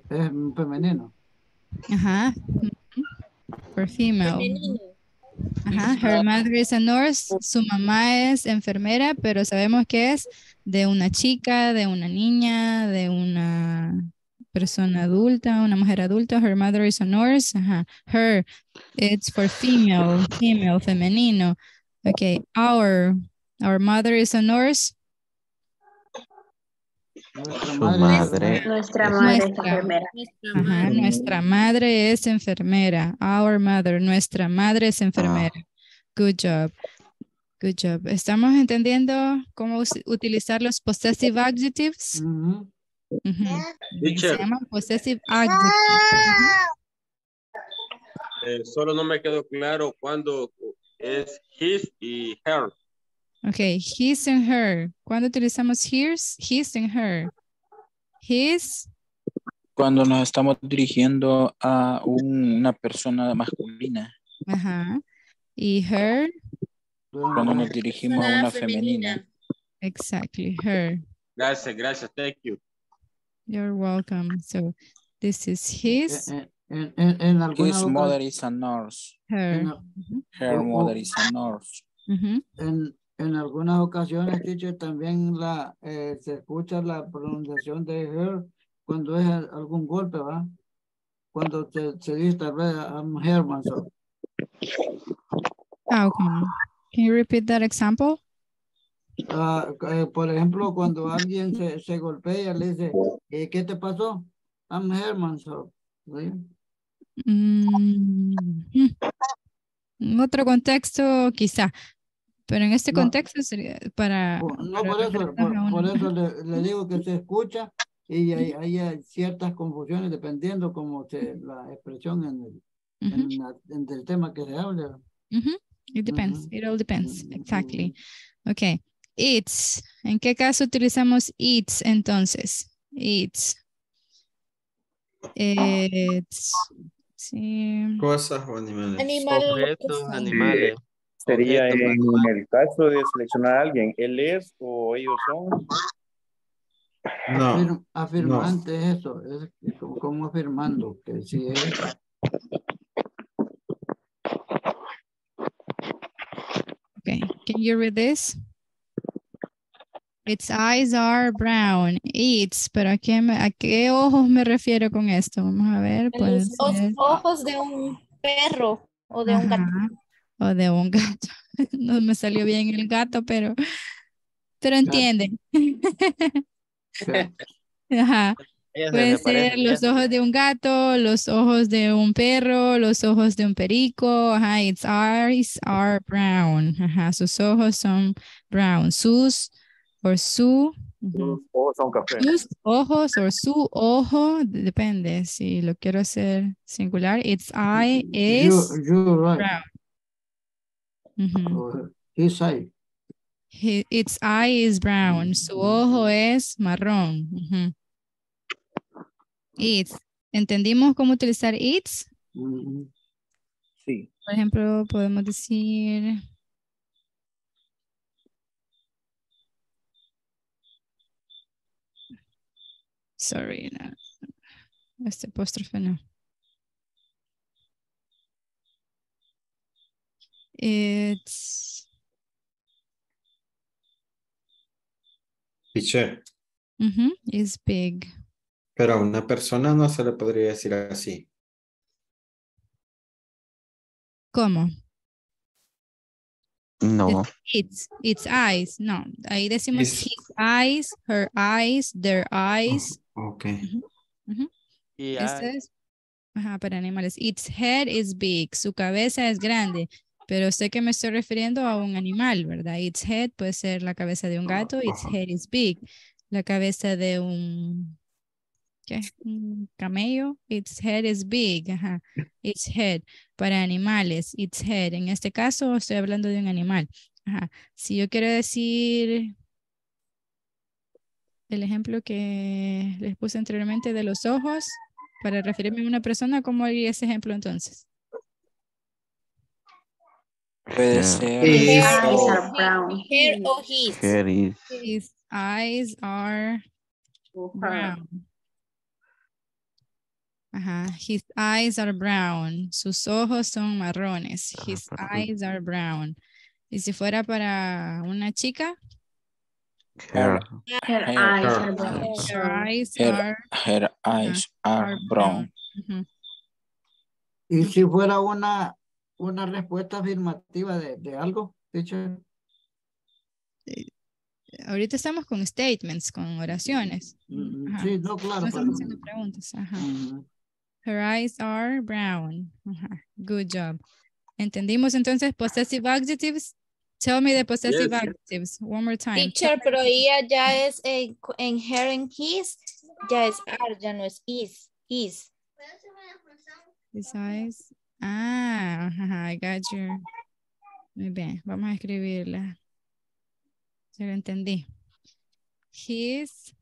femenino. Ajá. For female. Ajá. Her mother is a nurse. Su mamá es enfermera, pero sabemos que es de una chica, de una niña, de una persona adulta, una mujer adulta. Her mother is a nurse. Ajá. Her, it's for female, female, femenino. Okay. Our, our mother is a nurse. Nuestra madre. Nuestra madre es enfermera. Ajá, nuestra madre es enfermera. Our mother. Nuestra madre es enfermera. Good job. Good job. ¿Estamos entendiendo cómo utilizar los possessive adjectives? Uh-huh. Uh-huh. Se llaman possessive adjectives. Eh, solo no me quedó claro cuándo es his y her. Ok, his and her. ¿Cuándo utilizamos his? His and her. His. Cuando nos estamos dirigiendo a un, una persona masculina. Ajá. Y her. Cuando nos dirigimos a una femenina. Exactly, her. Gracias, gracias, thank you. You're welcome. So, this is his. En, en, en alguna his mother is a nurse. Her. A, her mother is a nurse. Uh-huh. En, En algunas ocasiones, teacher, también la, eh, se escucha la pronunciación de her cuando es algún golpe, ¿verdad? Cuando se, se dice tal vez I'm Herman. So. Ah, okay. Can you repeat that example? Uh, eh, por ejemplo, cuando alguien se, se golpea, le dice, eh, ¿qué te pasó? I'm Herman. So. ¿Sí? Mm, en otro contexto, quizá. Pero en este contexto no. Sería para... No, para por eso, por, por eso le, le digo que se escucha y hay, hay ciertas confusiones dependiendo como se, la expresión en el, uh-huh. en la, en el tema que se habla. Uh-huh. It depends. Uh-huh. It all depends. Uh-huh. Exactly. Okay. It's. ¿En qué caso utilizamos it's entonces? It's. It's. Sí. Cosas o animales. Animales. Objetos, animales. Sería en el caso de seleccionar a alguien, él es o ellos son. No. Afirmante no. Eso, es como afirmando que sí es. Okay, can you read this? Its eyes are brown. It's, pero a qué, me, a qué ojos me refiero con esto? Vamos a ver. Los ser... ojos de un perro o de Ajá. un gato. O de un gato. No me salió bien el gato, pero, pero entienden. Ajá. Puede ser los ojos de un gato, los ojos de un perro, los ojos de un perico. Ajá, its eyes are brown. Ajá, sus ojos son brown. Sus o su. Sus ojos son café. Sus ojos o su ojo, depende. Si lo quiero hacer singular, its eye is you, you right. brown. Uh-huh. His eye. He, its eye is brown. Su ojo es marrón. Uh-huh. It's. ¿Entendimos cómo utilizar it's? Uh-huh. Sí. Por ejemplo, podemos decir... Sorry, no. Este apóstrofe no. It's teacher. Uh-huh. It's big. Pero a una persona no se le podría decir así. ¿Cómo? No. It's its eyes. No. Ahí decimos it's... his eyes, her eyes, their eyes. Oh, okay. Uh-huh. Uh-huh. Y ya. Este es, ajá, para animales. Its head is big. Su cabeza es grande. Pero sé que me estoy refiriendo a un animal, ¿verdad? Its head puede ser la cabeza de un gato. Its head is big. La cabeza de un... ¿qué? Un camello. Its head is big. Ajá. Its head. Para animales. Its head. En este caso estoy hablando de un animal. Ajá. Si yo quiero decir... el ejemplo que les puse anteriormente de los ojos, para referirme a una persona, ¿cómo haría ese ejemplo entonces? Puede ser. His eyes are brown. Her o his. Her is. His eyes are brown. Ajá. His eyes are brown. Sus ojos son marrones. His eyes are brown. Y si fuera para una chica... Her, her, her, eyes, her, eyes, her eyes are, her, her eyes are, are brown. brown. ¿Y si fuera una, una respuesta afirmativa de, de algo, teacher? Ahorita estamos con statements, con oraciones. Ajá. Sí, no, claro. No estamos haciendo preguntas. Ajá. Uh-huh. Her eyes are brown. Ajá. Good job. Entendimos entonces possessive adjectives. Tell me the possessive yes. adjectives one more time. Teacher, pero ella ya es en, en her and his, ya es are, ya no es is, is. His eyes. Ah, I got you. Muy bien, vamos a escribirla. Ya lo entendí. His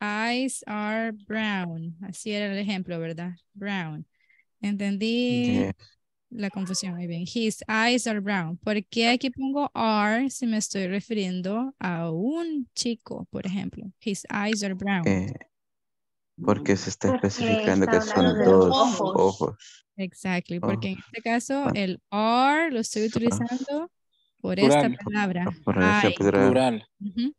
eyes are brown. Así era el ejemplo, ¿verdad? Brown. Entendí. Yeah. La confusión, muy bien. His eyes are brown. ¿Por qué aquí pongo are si me estoy refiriendo a un chico, por ejemplo? His eyes are brown. Eh, porque se está especificando que son dos ojos. ojos. Exacto, porque en este caso el are lo estoy utilizando por plural. Esta palabra. Por esa plural. Uh-huh.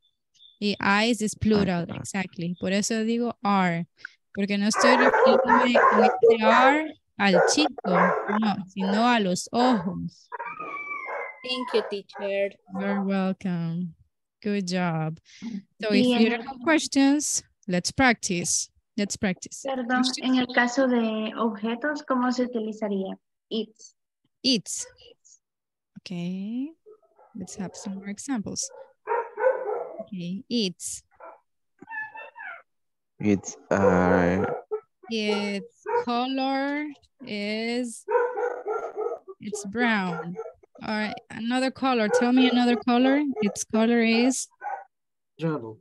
Y eyes es plural, ah, exacto. Por eso digo are, porque no estoy refiriéndome a este are al chico, no, sino a los ojos. Thank you, teacher. You're welcome. Good job. So if you have questions, let's practice. Let's practice. Perdón, questions. En el caso de objetos, ¿cómo se utilizaría? It's. It's. Okay. Let's have some more examples. Okay. It's. It's uh... Its color is, it's brown. All right, another color. Tell me another color. Its color is? Yellow.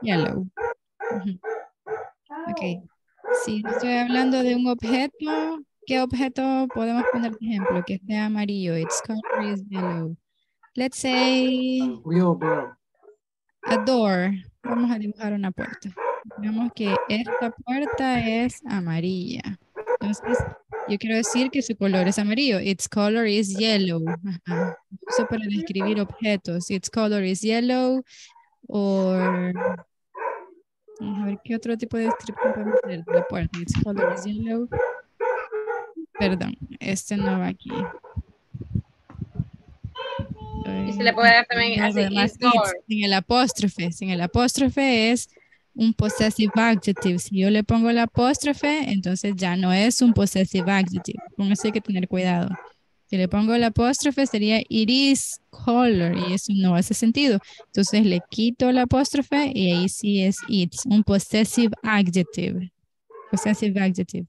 Yellow. Mm-hmm. Okay. Si estoy hablando de un objeto, ¿qué objeto podemos poner, por ejemplo, que esté amarillo? Its color is yellow. Let's say... a door. Vamos a dibujar una puerta. Vemos que esta puerta es amarilla. Entonces, yo quiero decir que su color es amarillo. Its color is yellow. Ajá. Uso para describir objetos. Its color is yellow. Or... a ver, ¿qué otro tipo de descripción podemos hacer de la puerta? Its color is yellow. Perdón, este no va aquí. Y se le puede dar también así. Además, sin el apóstrofe. Sin el apóstrofe es... un possessive adjective. Si yo le pongo el apóstrofe, entonces ya no es un possessive adjective. Con eso hay que tener cuidado. Si le pongo el apóstrofe sería it is color y eso no hace sentido. Entonces le quito el apóstrofe y ahí sí es it's, un possessive adjective. Possessive adjective.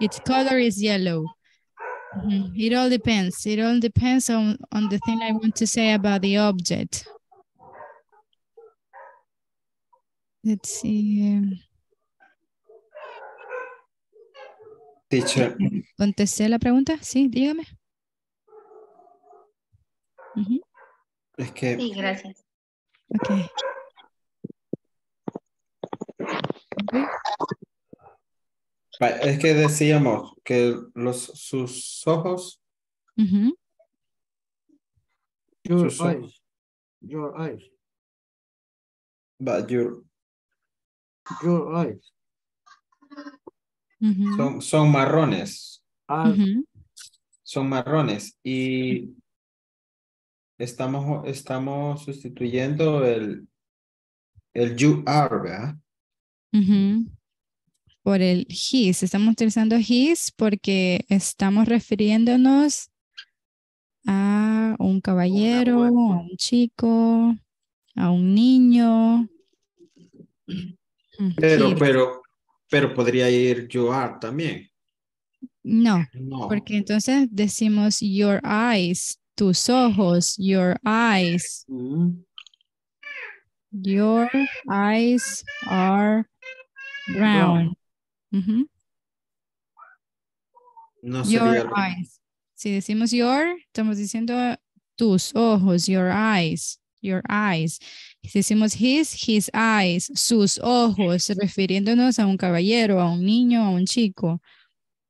Its color is yellow. Mm-hmm. It all depends. It all depends on, on the thing I want to say about the object. Let's see. Teacher. ¿Contesté la pregunta? Sí, dígame. Uh-huh. Es que... sí, gracias. Ok. Es que decíamos que los, sus ojos... Uh-huh. Your sus eyes. Ojos. Your eyes. But your... your eyes. Uh-huh. son, son marrones. Uh-huh. Son marrones. Y estamos, estamos sustituyendo el, el you are, ¿verdad? Uh-huh. por el his. Estamos utilizando his porque estamos refiriéndonos a un caballero, a un chico, a un niño. Pero, sí. pero, pero podría ir you are también. No, no, porque entonces decimos your eyes, tus ojos, your eyes. Mm. Your eyes are brown. No, uh-huh. No sería your eyes. Si decimos your, estamos diciendo tus ojos, your eyes, your eyes. Si decimos his, his eyes, sus ojos, refiriéndonos a un caballero, a un niño, a un chico.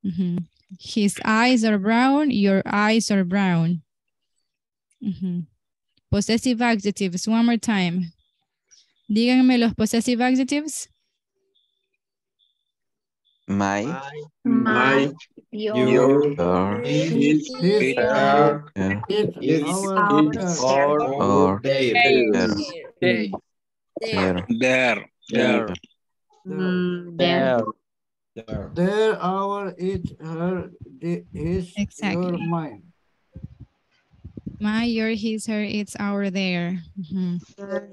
Uh-huh. His eyes are brown, your eyes are brown. Uh-huh. Possessive adjectives, one more time. Díganme los possessive adjectives. My, my, my, your, your, his, his, our, our, their, their, their. There, our, it, her, the, his, exactly. Your, mine. My, your, his, her, it's, our, there. Uh-huh.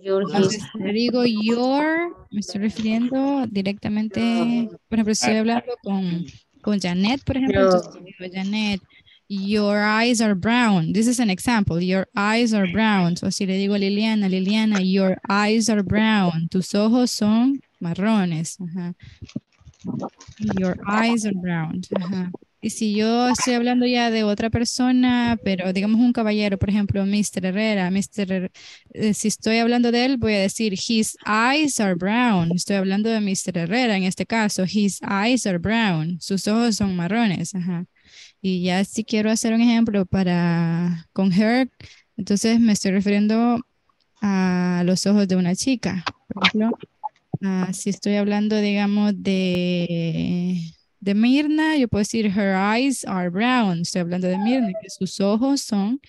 Your, entonces, his, digo your, me estoy refiriendo directamente, por ejemplo, estoy hablando con, con Janet, por ejemplo, entonces digo Janet, your eyes are brown. This is an example, your eyes are brown. O si le digo a Liliana, Liliana, your eyes are brown. Tus ojos son marrones. Ajá. Uh-huh. Your eyes are brown. Ajá. Y si yo estoy hablando ya de otra persona, pero digamos un caballero, por ejemplo, mister Herrera, mister Eh, si estoy hablando de él, voy a decir, his eyes are brown. Estoy hablando de mister Herrera en este caso. His eyes are brown. Sus ojos son marrones. Ajá. Y ya si quiero hacer un ejemplo para con her, entonces me estoy refiriendo a los ojos de una chica, por ejemplo. Uh, si estoy hablando, digamos, de, de Mirna, yo puedo decir her eyes are brown. Estoy hablando de Mirna, que sus ojos son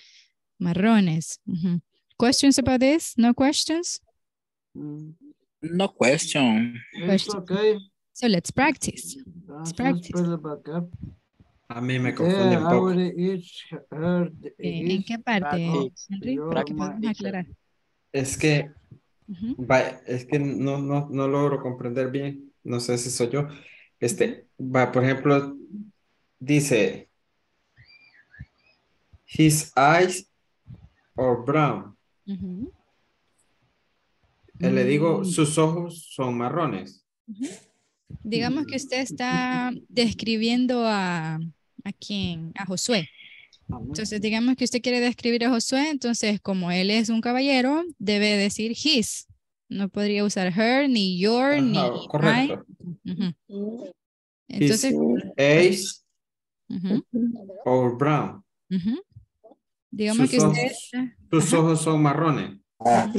marrones. Uh-huh. Questions about this? No questions? No question. It's okay. So let's practice. Let's practice. A mí me confunde un poco. ¿En qué parte, Henry? Para que podamos aclarar. Es que... Uh-huh. Va, es que no, no, no logro comprender bien, no sé si soy yo. Este, va, por ejemplo, dice his eyes are brown. Uh-huh. eh, le digo sus ojos son marrones. Uh-huh. Digamos que usted está describiendo a, a quién, a Josué. Entonces, digamos que usted quiere describir a Josué, entonces, como él es un caballero, debe decir his. No podría usar her, ni your, ajá, ni correcto. My. Uh-huh. Entonces, his eyes are brown. Uh-huh. Digamos sus que ojos, usted... Tus ojos son marrones. Ah.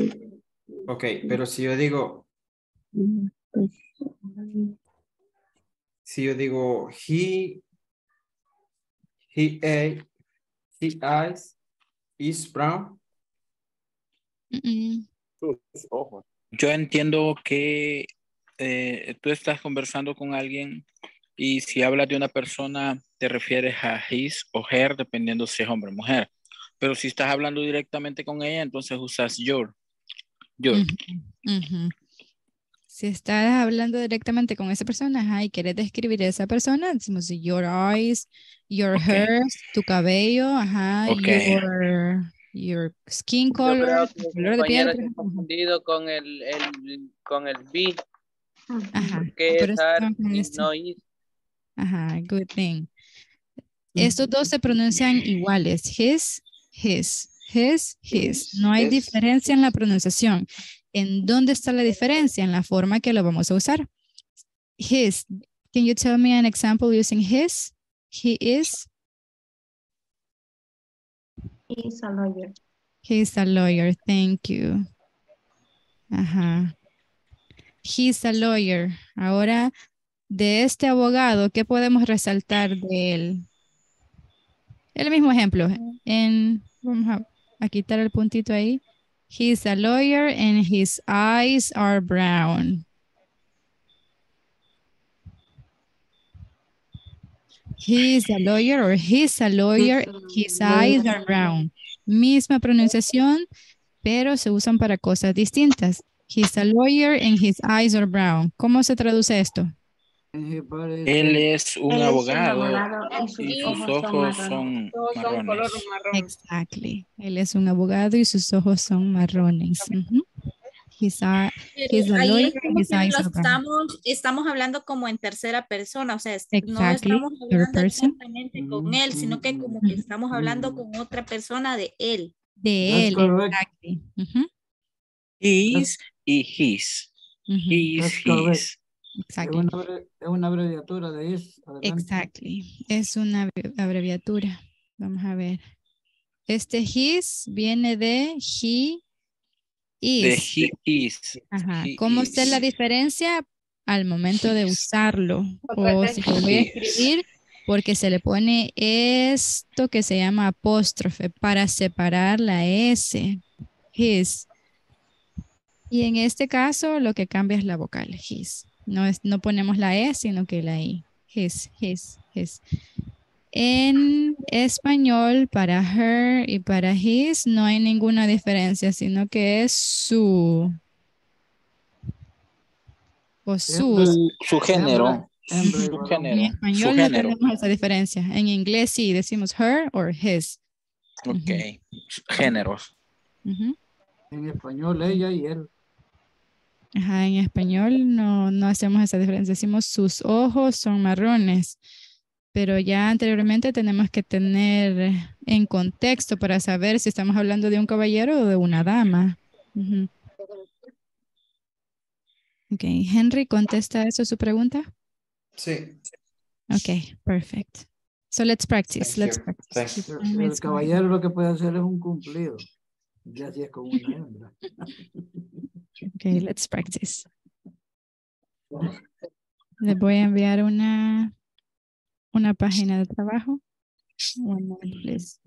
Ok, pero si yo digo... Si yo digo he... He... A, his eyes is brown. Mm-mm. Yo entiendo que eh, tú estás conversando con alguien y si hablas de una persona te refieres a his o her dependiendo si es hombre o mujer. Pero si estás hablando directamente con ella, entonces usas your. Your. Mm-hmm. Mm-hmm. Si estás hablando directamente con esa persona, ajá, y quieres describir a esa persona, decimos your eyes, your okay. hair, tu cabello, ajá, okay. your, your skin color, el color de piel. Pero... confundido con el, el, con el be. Ajá. Que es este... no is. Ajá, good thing. Estos dos se pronuncian iguales, his, his, his, his. No hay his. Diferencia en la pronunciación. ¿En dónde está la diferencia? En la forma que lo vamos a usar. His. Can you tell me an example using his? He is. He is a lawyer. He is a lawyer. Thank you. Ajá. He is a lawyer. Ahora, de este abogado, ¿qué podemos resaltar de él? El mismo ejemplo. En, vamos a, a quitar el puntito ahí. He's a lawyer and his eyes are brown. He's a lawyer or he's a lawyer. His eyes are round. Misma pronunciación, pero se usan para cosas distintas. He's a lawyer and his eyes are brown. ¿Cómo se traduce esto? Él es un, Él abogado, es un abogado y sus, y sus ojos son marrones. Son marrones. Exactly. Él es un abogado y sus ojos son marrones. Uh-huh. He's a, he's a lawyer and his eyes are brown. Estamos, estamos hablando como en tercera persona, o sea, exactly. No estamos hablando exactamente con él, sino que como que estamos hablando con otra persona de él. De él, exactly. Uh-huh. Is y his. Uh-huh. Is his. Exactly. Es, una, es una abreviatura de is. Exactly. Es una abreviatura. Vamos a ver. Este his viene de he is. De he is. Ajá. He ¿Cómo está la diferencia al momento de usarlo? O si lo voy a escribir, porque se le pone esto que se llama apóstrofe para separar la S. His. Y en este caso lo que cambia es la vocal, his. No, es, no ponemos la E, sino que la I. His, his, his. En español, para her y para his no hay ninguna diferencia, sino que es su. O sus. Su género. Su género. En español no tenemos esa diferencia. En inglés sí, decimos her o his. Ok. Uh-huh. Géneros. Uh-huh. En español ella y él. Ajá, en español no, no hacemos esa diferencia. Decimos sus ojos son marrones. Pero ya anteriormente tenemos que tener en contexto para saber si estamos hablando de un caballero o de una dama. Uh-huh. Ok, Henry, ¿contesta eso su pregunta? Sí. Ok, perfect. So let's practice. Let's practice. El caballero lo que puede hacer es un cumplido. Ya si es con una hembra. Okay, let's practice. Les voy a enviar una, una página de trabajo. One moment, please.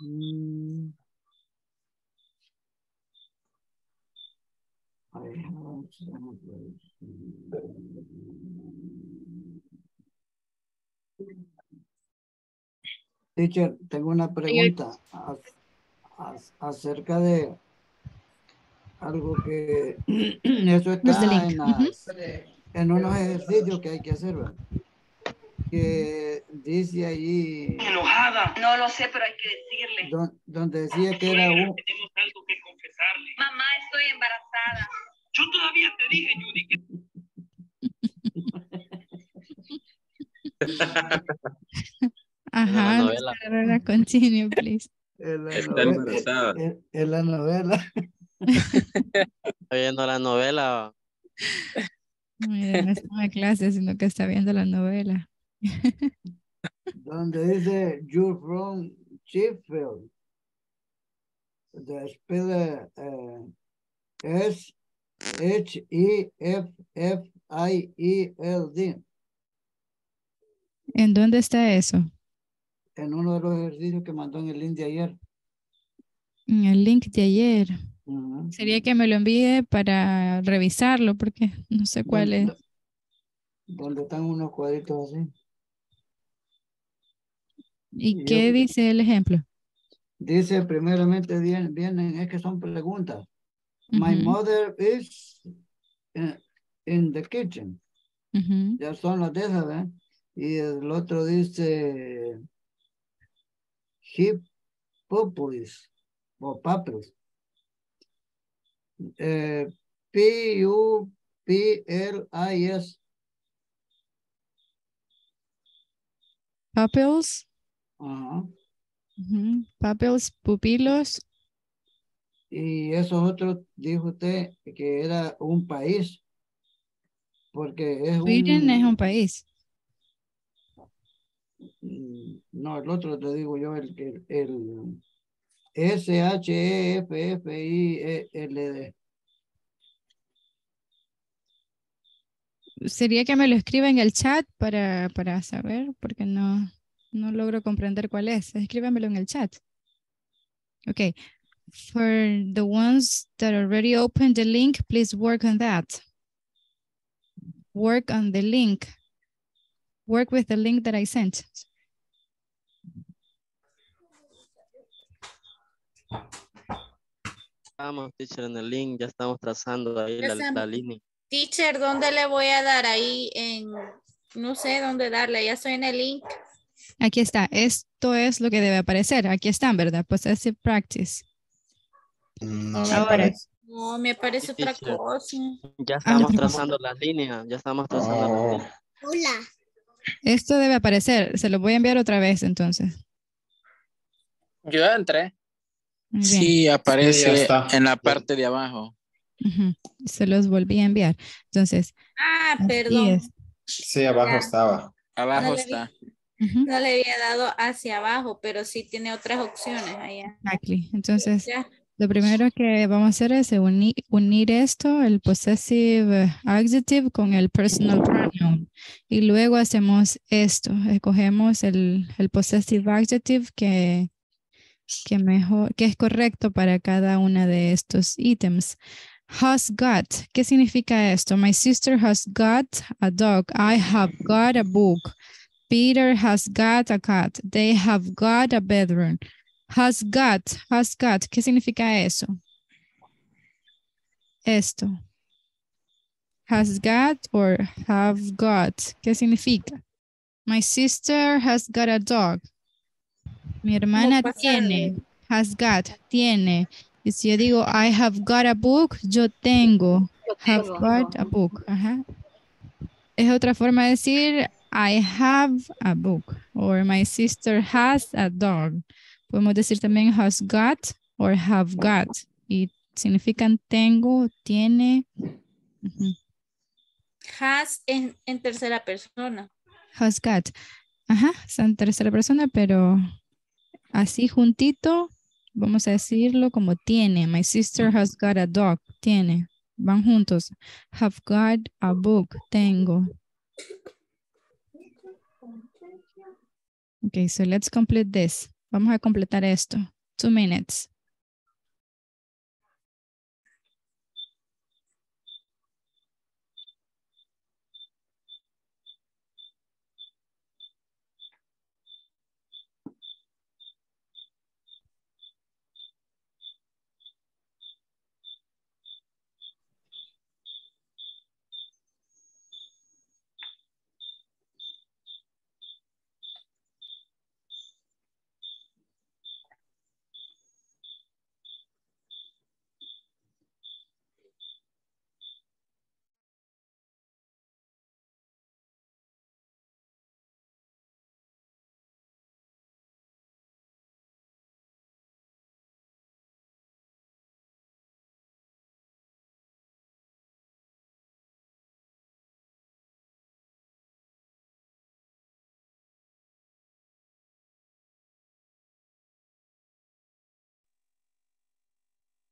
Mm. I have some place. Teacher, tengo una pregunta a, a, acerca de algo que eso está en, las, en unos ejercicios que hay que hacer, ¿verdad? Que dice allí... Enojada. No lo sé, pero hay que decirle. Don, donde decía que era un... Tenemos algo que confesarle. Mamá, estoy embarazada. Yo todavía te dije, Judy, que... Ajá, la novela. Continue, please. Está embarazada. Es la novela. Está viendo la novela. Mira, no está en la clase, sino que está viendo la novela. Donde dice, you're from Sheffield. The spell uh, S H E F F I E L D. ¿En dónde está eso? En uno de los ejercicios que mandó en el link de ayer. En el link de ayer. Uh-huh. Sería que me lo envíe para revisarlo, porque no sé cuál es. Donde están unos cuadritos así. ¿Y, y qué yo, dice el ejemplo? Dice, primeramente, vienen, vienen es que son preguntas. Uh-huh. My mother is in, in the kitchen. Uh-huh. Ya son las de esas, ¿verdad? Y el otro dice... Hippopolis o papros. Eh, P U P L I S. Papels. Uh-huh. Uh-huh. Papels, pupilos. Y esos otros, dijo usted, que era un país. Porque es Sweden un... es un país. No, el otro te digo yo, el, el, el S H E F F I L D. Sería que me lo escriba en el chat para, para saber, porque no, no logro comprender cuál es. Escríbamelo en el chat. Ok. For the ones that already opened the link, please work on that. work on the link. Work with the link that I sent. Vamos, teacher, en el link, ya estamos trazando ahí la, la línea. Teacher, ¿dónde le voy a dar ahí? En, no sé dónde darle, ya estoy en el link. Aquí está, esto es lo que debe aparecer. Aquí están, ¿verdad? Possessive practice. No, ahora. No, me aparece otra cosa. Ya estamos ah, trazando la línea, ya estamos trazando oh. la línea. Hola. Esto debe aparecer, se lo voy a enviar otra vez entonces. Yo entré. Bien. Sí, aparece en la parte de abajo. Uh-huh. Se los volví a enviar. Entonces. Ah, perdón. Es. Sí, abajo ya. estaba. Abajo no está. Vi, uh-huh. No le había dado hacia abajo, pero sí tiene otras opciones allá. Exactly. Entonces, ya. Lo primero que vamos a hacer es unir, unir esto, el possessive adjective con el personal pronoun. Y luego hacemos esto. Escogemos el, el possessive adjective que... Que, mejor, que es correcto para cada una de estos ítems. Has got. ¿Qué significa esto? My sister has got a dog. I have got a book. Peter has got a cat. They have got a bedroom. Has got. Has got. ¿Qué significa eso? Esto. Has got or have got. ¿Qué significa? My sister has got a dog. Mi hermana tiene, has got, tiene. Y si yo digo, I have got a book, yo tengo. Yo have tengo. got a book. Ajá. Es otra forma de decir, I have a book. Or my sister has a dog. Podemos decir también has got or have got. Y significan tengo, tiene. Uh-huh. Has en, en tercera persona. Has got. Ajá, es en tercera persona, pero... Así juntito, vamos a decirlo como tiene. My sister has got a dog. Tiene. Van juntos. Have got a book. Tengo. Okay, so let's complete this. Vamos a completar esto. Two minutes.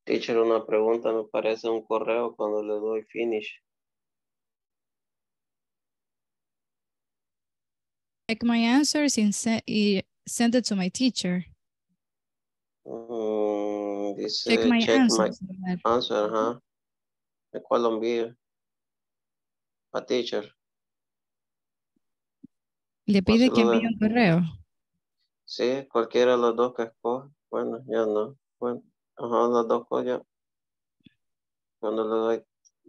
Teacher, una pregunta, me parece un correo cuando le doy finish. Check my answers and send it to my teacher. Mm, dice, check my check answers. My answer, ajá. ¿De cuál lo envío? A teacher. ¿Le pide que envíe un correo? Sí, cualquiera de los dos que escoja. Bueno, ya no. Bueno. Ajá, las dos cosas. Cuando le doy.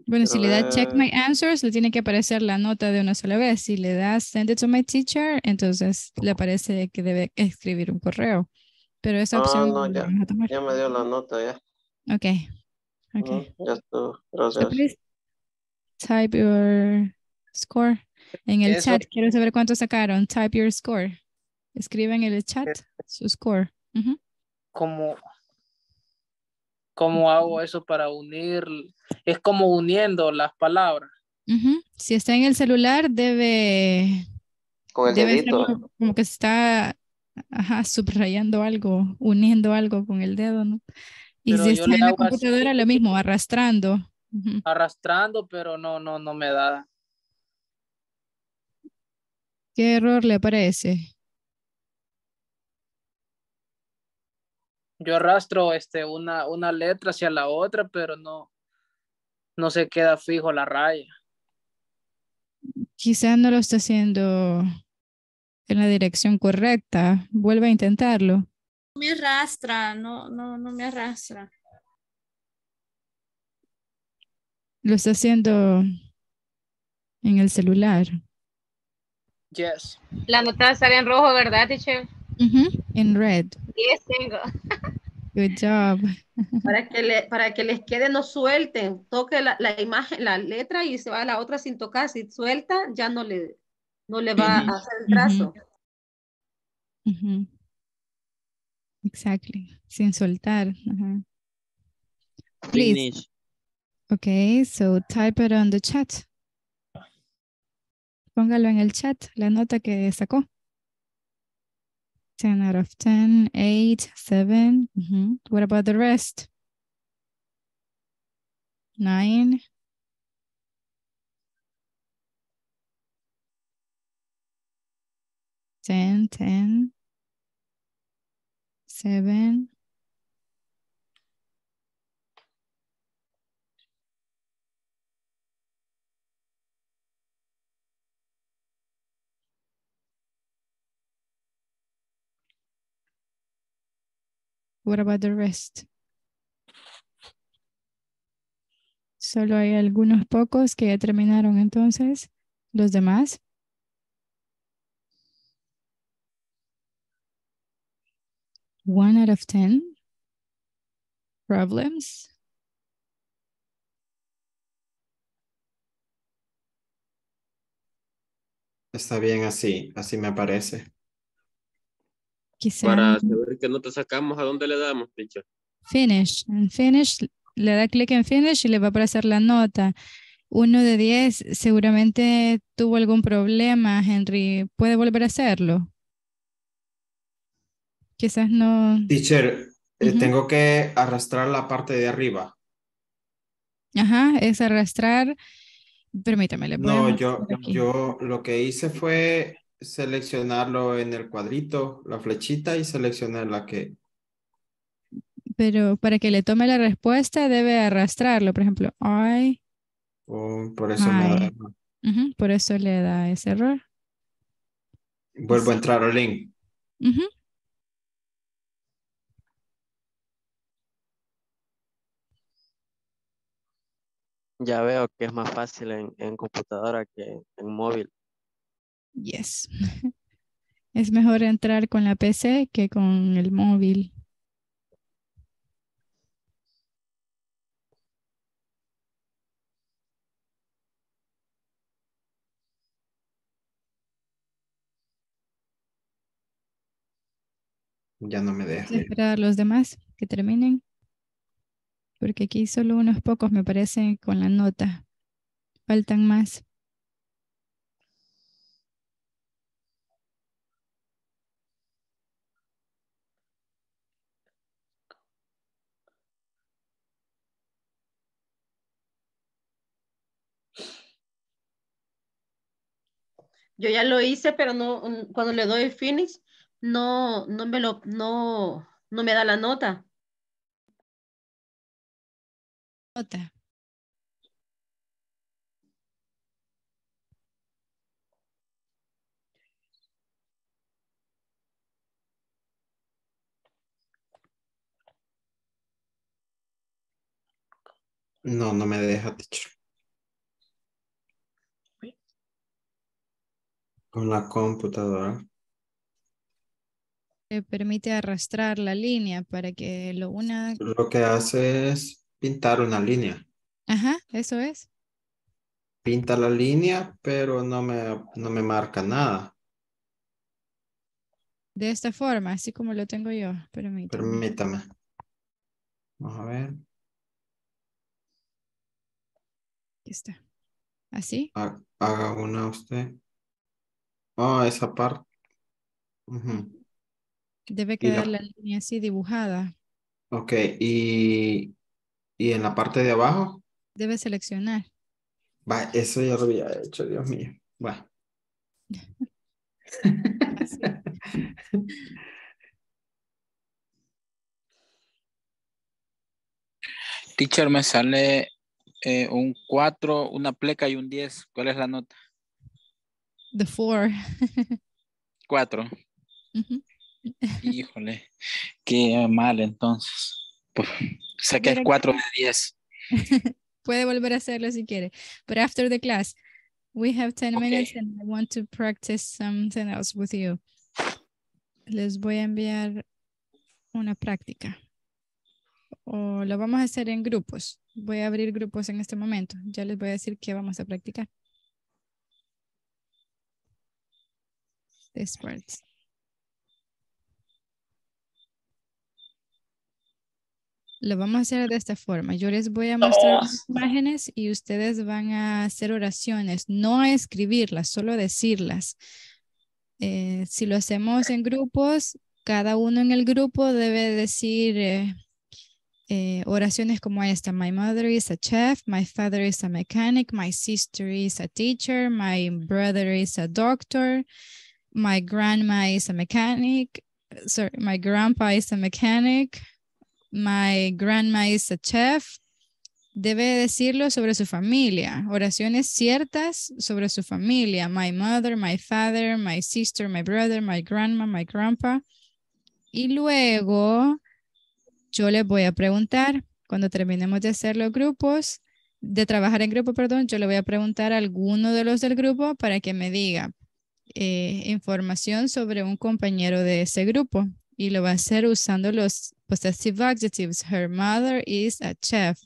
Bueno, si le das check my answers, le tiene que aparecer la nota de una sola vez. Si le das send it to my teacher, entonces le aparece que debe escribir un correo. Pero esa opción. Ah, no, ya, ya me dio la nota, ya. Ok. Ok. Mm, ya estuvo. Gracias. So please type your score. En el Eso. chat, quiero saber cuánto sacaron. Type your score. Escriban en el chat su score. Uh-huh. Como. ¿Cómo hago eso para unir? Es como uniendo las palabras. Uh-huh. Si está en el celular, debe... Con el debe dedito. Ser como que se está ajá, subrayando algo, uniendo algo con el dedo, ¿no? Y pero si está en la computadora, así, lo mismo, arrastrando. Uh-huh. Arrastrando, pero no, no, no me da. ¿Qué error le aparece? Yo arrastro este, una, una letra hacia la otra, pero no, no se queda fijo la raya. quizás no lo está haciendo en la dirección correcta. Vuelve a intentarlo. Me arrastra, no, no, no me arrastra. Lo está haciendo en el celular. Yes. La nota sale en rojo, ¿verdad, teacher? Uh-huh. En red. Yes, tengo. Good job. Para que, le, para que les quede, no suelten. Toque la, la imagen, la letra y se va a la otra sin tocar. Si suelta, ya no le, no le va uh-huh. a hacer el trazo. Uh-huh. Uh-huh. Exactly. Sin soltar. Uh-huh. Please. Finish. Okay, so type it on the chat. Póngalo en el chat, la nota que sacó. ten out of ten, eight, seven. Mm-hmm. What about the rest? nine. ten, ten. seven. What about the rest? Solo hay algunos pocos que ya terminaron entonces. ¿Los demás? One out of ten. Problems. Está bien así, así me parece. Quizá para saber qué nota sacamos, ¿a dónde le damos, dicho? Finish. En Finish, le da clic en Finish y le va a aparecer la nota. Uno de diez, seguramente tuvo algún problema, Henry. ¿Puede volver a hacerlo? Quizás no... Teacher, uh-huh. eh, tengo que arrastrar la parte de arriba. Ajá, es arrastrar. Permítame, le puedo... No, yo, yo lo que hice fue... seleccionarlo en el cuadrito, la flechita, y seleccionar la que... Pero para que le tome la respuesta debe arrastrarlo, por ejemplo, I... Oh, por eso I. Me da... Uh-huh, por eso le da ese error. Vuelvo sí. a entrar al link. Uh-huh. Ya veo que es más fácil en, en computadora que en móvil. Yes. Es mejor entrar con la P C que con el móvil. Ya no me deja. Esperar a los demás que terminen. Porque aquí solo unos pocos me parecen con la nota. Faltan más. Yo ya lo hice, pero no, cuando le doy finish, no, no me lo, no, no me da la nota. Nota. No, no me deja, teacher. Con la computadora. Te permite arrastrar la línea para que lo una... Lo que hace es pintar una línea. Ajá, eso es. Pinta la línea, pero no me, no me marca nada. De esta forma, así como lo tengo yo. Permítame. Permítame. Vamos a ver. Aquí está. ¿Así? Haga una usted. Ah, oh, esa parte. Uh-huh. Debe quedar la... la línea así dibujada. Ok, y, y en la parte de abajo. Debe seleccionar. Va, eso ya lo había hecho, Dios mío. Bueno. Teacher, me sale eh, un cuatro, una pleca y un diez. ¿Cuál es la nota? the four. Cuatro. Uh-huh. Híjole, qué mal entonces. Saqué el cuatro de diez. Puede volver a hacerlo si quiere. But after the class, we have ten okay. minutes and I want to practice something else with you. Les voy a enviar una práctica. O lo vamos a hacer en grupos. Voy a abrir grupos en este momento. Ya les voy a decir qué vamos a practicar. This part. Lo vamos a hacer de esta forma. Yo les voy a mostrar oh. imágenes y ustedes van a hacer oraciones. No a escribirlas, solo a decirlas. Eh, si lo hacemos en grupos, cada uno en el grupo debe decir... Eh, Eh, oraciones como esta. My mother is a chef, my father is a mechanic, my sister is a teacher, my brother is a doctor, my grandma is a mechanic, sorry, my grandpa is a mechanic, my grandma is a chef. Debe decirlo sobre su familia, oraciones ciertas sobre su familia. My mother, my father, my sister, my brother, my grandma, my grandpa. Y luego... yo les voy a preguntar, cuando terminemos de hacer los grupos, de trabajar en grupo, perdón, yo le voy a preguntar a alguno de los del grupo para que me diga eh, información sobre un compañero de ese grupo. Y lo va a hacer usando los possessive adjectives. Her mother is a chef.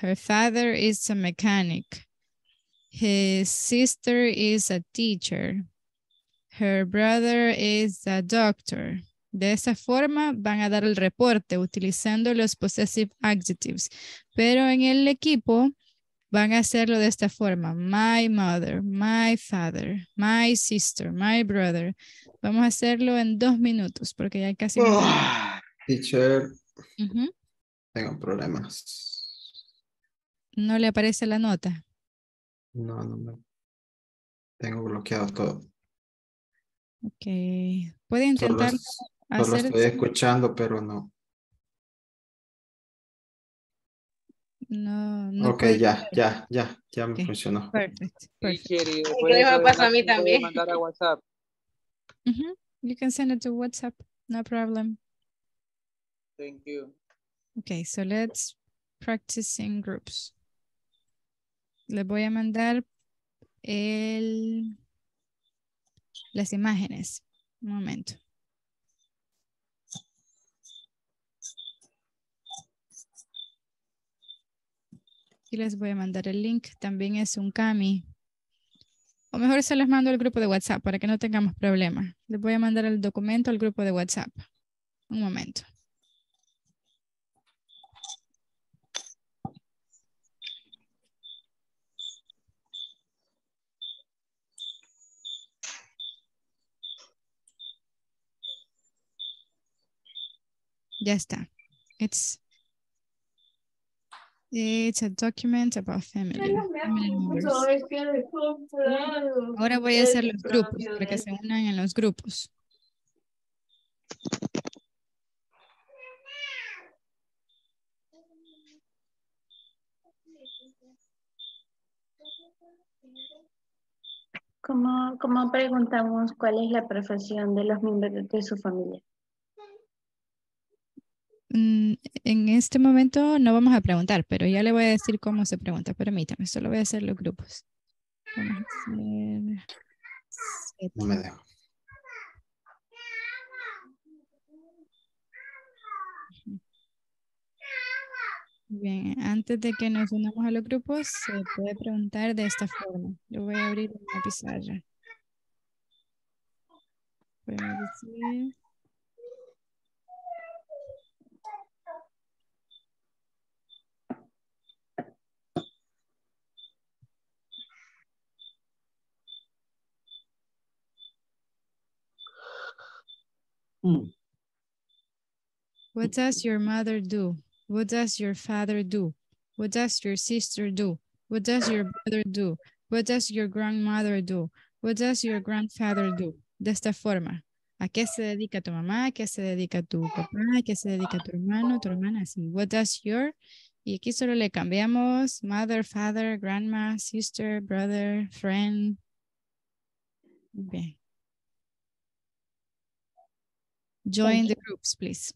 Her father is a mechanic. His sister is a teacher. Her brother is a doctor. De esa forma van a dar el reporte utilizando los possessive adjectives. Pero en el equipo van a hacerlo de esta forma. My mother, my father, my sister, my brother. Vamos a hacerlo en dos minutos porque ya casi... Oh, teacher, uh-huh. tengo problemas. ¿No le aparece la nota? No, no me... Tengo bloqueado todo. Ok. Puede intentar... Solo hacer... estoy escuchando, pero no. No, no. Ok, ya, ya, ya, ya me okay. funcionó. Perfecto. Perfecto. ¿Qué me pasa a mí también? Mandar a WhatsApp. Mm-hmm. You can send it to WhatsApp, no problem. Thank you. Okay, so let's practice in groups. Les voy a mandar el... las imágenes. Un momento. Y les voy a mandar el link. También es un Kami. O mejor se los mando al grupo de WhatsApp para que no tengamos problemas. Les voy a mandar el documento al grupo de WhatsApp. Un momento. Ya está. It's... It's a document about family. Ahora voy a hacer los grupos para que se unan en los grupos. ¿Cómo, cómo preguntamos cuál es la profesión de los miembros de su familia? En este momento no vamos a preguntar, pero ya le voy a decir cómo se pregunta. Permítame, solo voy a hacer los grupos. Vamos a hacer... No me dejo. Bien, antes de que nos unamos a los grupos, se puede preguntar de esta forma. Yo voy a abrir una pizarra. Podemos decir... Mm. What does your mother do? What does your father do? What does your sister do? What does your brother do? What does your grandmother do? What does your grandfather do? De esta forma. ¿A qué se dedica tu mamá? ¿A qué se dedica tu papá? ¿A qué se dedica tu hermano? Tu hermana, así. What does your... Y aquí solo le cambiamos mother, father, grandma, sister, brother, friend. Bien. Join the groups, please.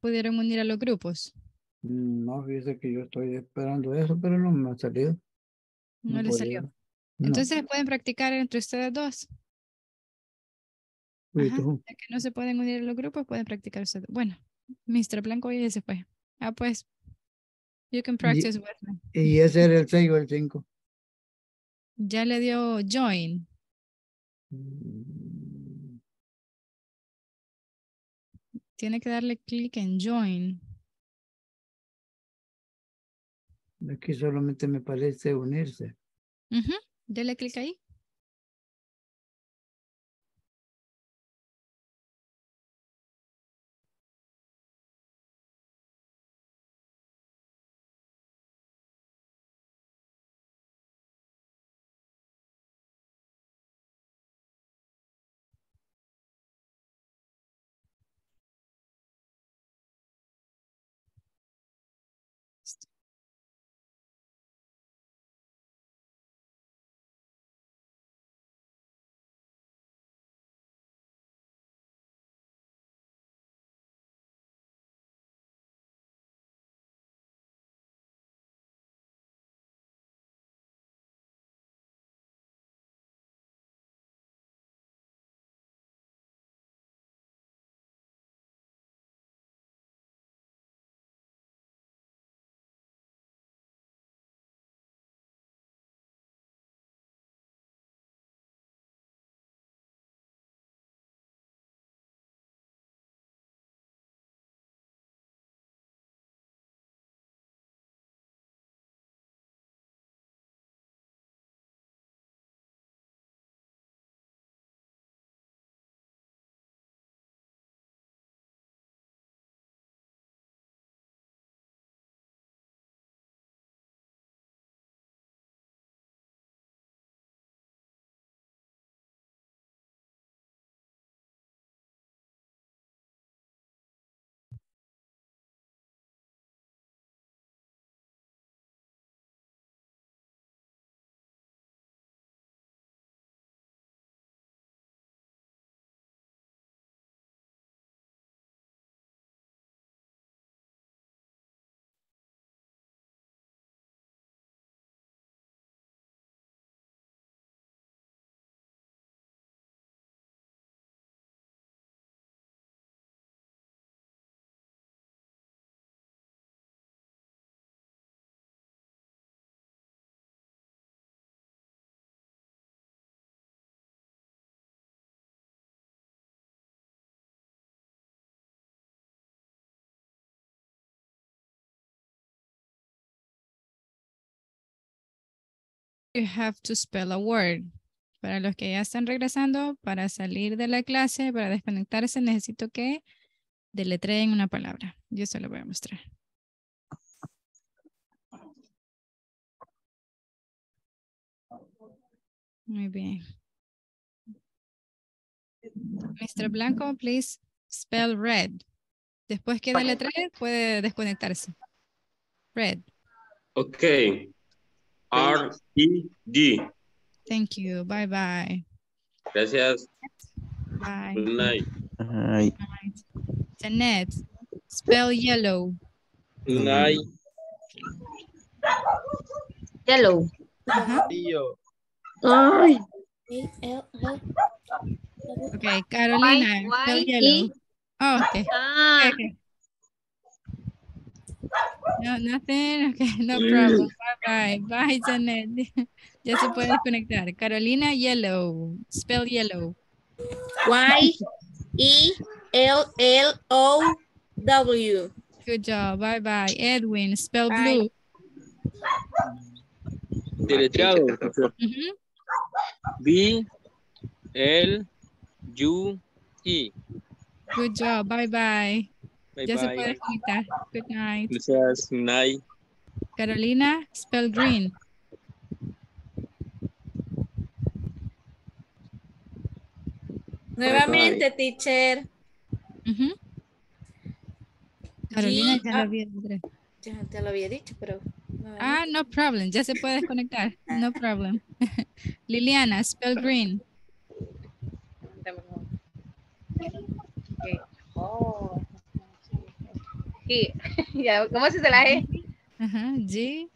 ¿Pudieron unir a los grupos? No, dice que yo estoy esperando eso, pero no me ha salido. No, no le salió. No. Entonces pueden practicar entre ustedes dos. Ajá, ya que no se pueden unir a los grupos, pueden practicar ustedes. Bueno, mister Blanco ya se fue. Ah, pues. You can practice y, with me. Y ese era el seis o el cinco. Ya le dio join. Mm. Tiene que darle clic en join. Aquí solamente me parece unirse. Uh-huh. Dele clic ahí. You have to spell a word. Para los que ya están regresando, para salir de la clase, para desconectarse, necesito que deletreen una palabra. Yo se lo voy a mostrar. Muy bien. Mister Blanco, please spell red. Después que dele tres, puede desconectarse. Red. Okay. R E D. Thank you. Bye bye. Gracias. Bye. Good night. Bye. Janet, spell yellow. Good night. Yellow. Uh-huh. Ay. Okay, Carolina. Y, spell y, yellow. Y, oh, okay. Ah. Okay. No, nothing. Okay, no problem. Bye-bye. Bye, Janet. Ya se puede desconectar. Carolina, yellow. Spell yellow. Y E L L O W. Good job. Bye-bye. Edwin, spell blue. Deletreado. Uh-huh. B L U E. Good job. Bye-bye. Bye ya bye. Se puede desconectar. Good night. Gracias. Night. Carolina, spell green. Nuevamente, bye. Teacher. Uh-huh. Carolina, G ya, ah, lo ya te lo había dicho, pero... No había ah, dicho. No problem. Ya se puede desconectar. No problem. Liliana, spell green. Okay. Oh. G. ¿Cómo se la E? Ajá, G.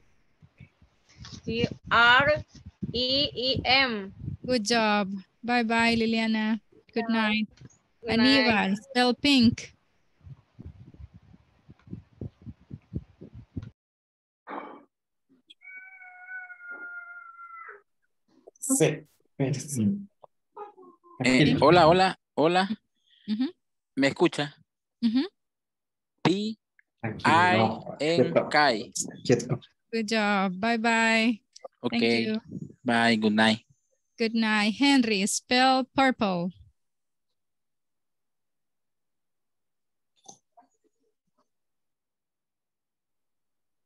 G R E E M. Good job. Bye bye, Liliana. Good night. Good Aníbal, night. Spell pink. Sí. Eh, hola, hola, hola. Uh-huh. ¿Me escucha? Uh-huh. P I N K. Good job. Bye bye. Okay. Bye. Good night. Good night. Henry, spell purple.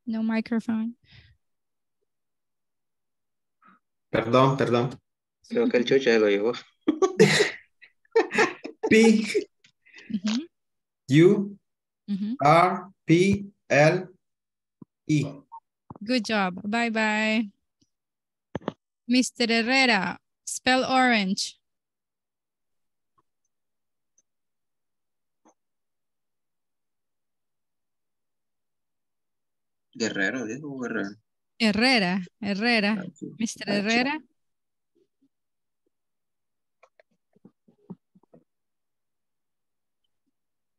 No microphone. Perdón, perdón. Creo que el chucha se lo llevó. P U R P L E. Good job. Bye bye. Mister Herrera, spell orange. Guerrero, dijo Guerrero. Herrera, Herrera, Mister Herrera.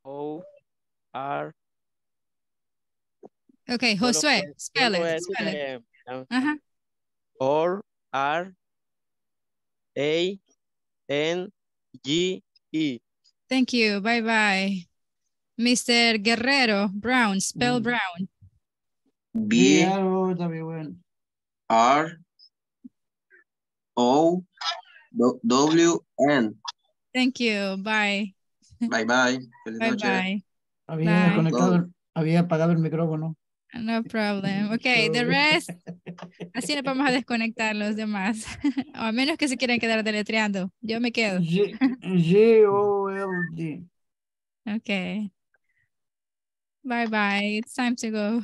O R. Okay, Josué, spell it. Spell it. Uh-huh. O R A N G E. Thank you. Bye bye. Mister Guerrero, Brown, spell brown. B R O W N. Thank you. Bye. Bye bye. Feliz bye, noche. Bye. Había bye. Conectado, había apagado el micrófono. No problem. Okay, the rest. Así le vamos a desconectar los demás. O a menos que se quieran quedar deletreando. Yo me quedo. G, G O L D. Okay. Bye bye. It's time to go.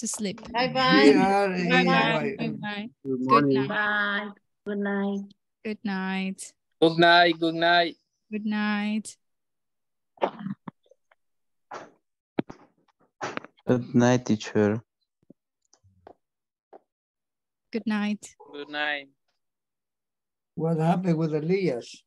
To sleep. Bye bye. Bye bye. Bye bye. Good morning. Bye. Good night. Good night. Good night. Good night. Good night. Good night, teacher. Good night. Good night. What happened with Elias?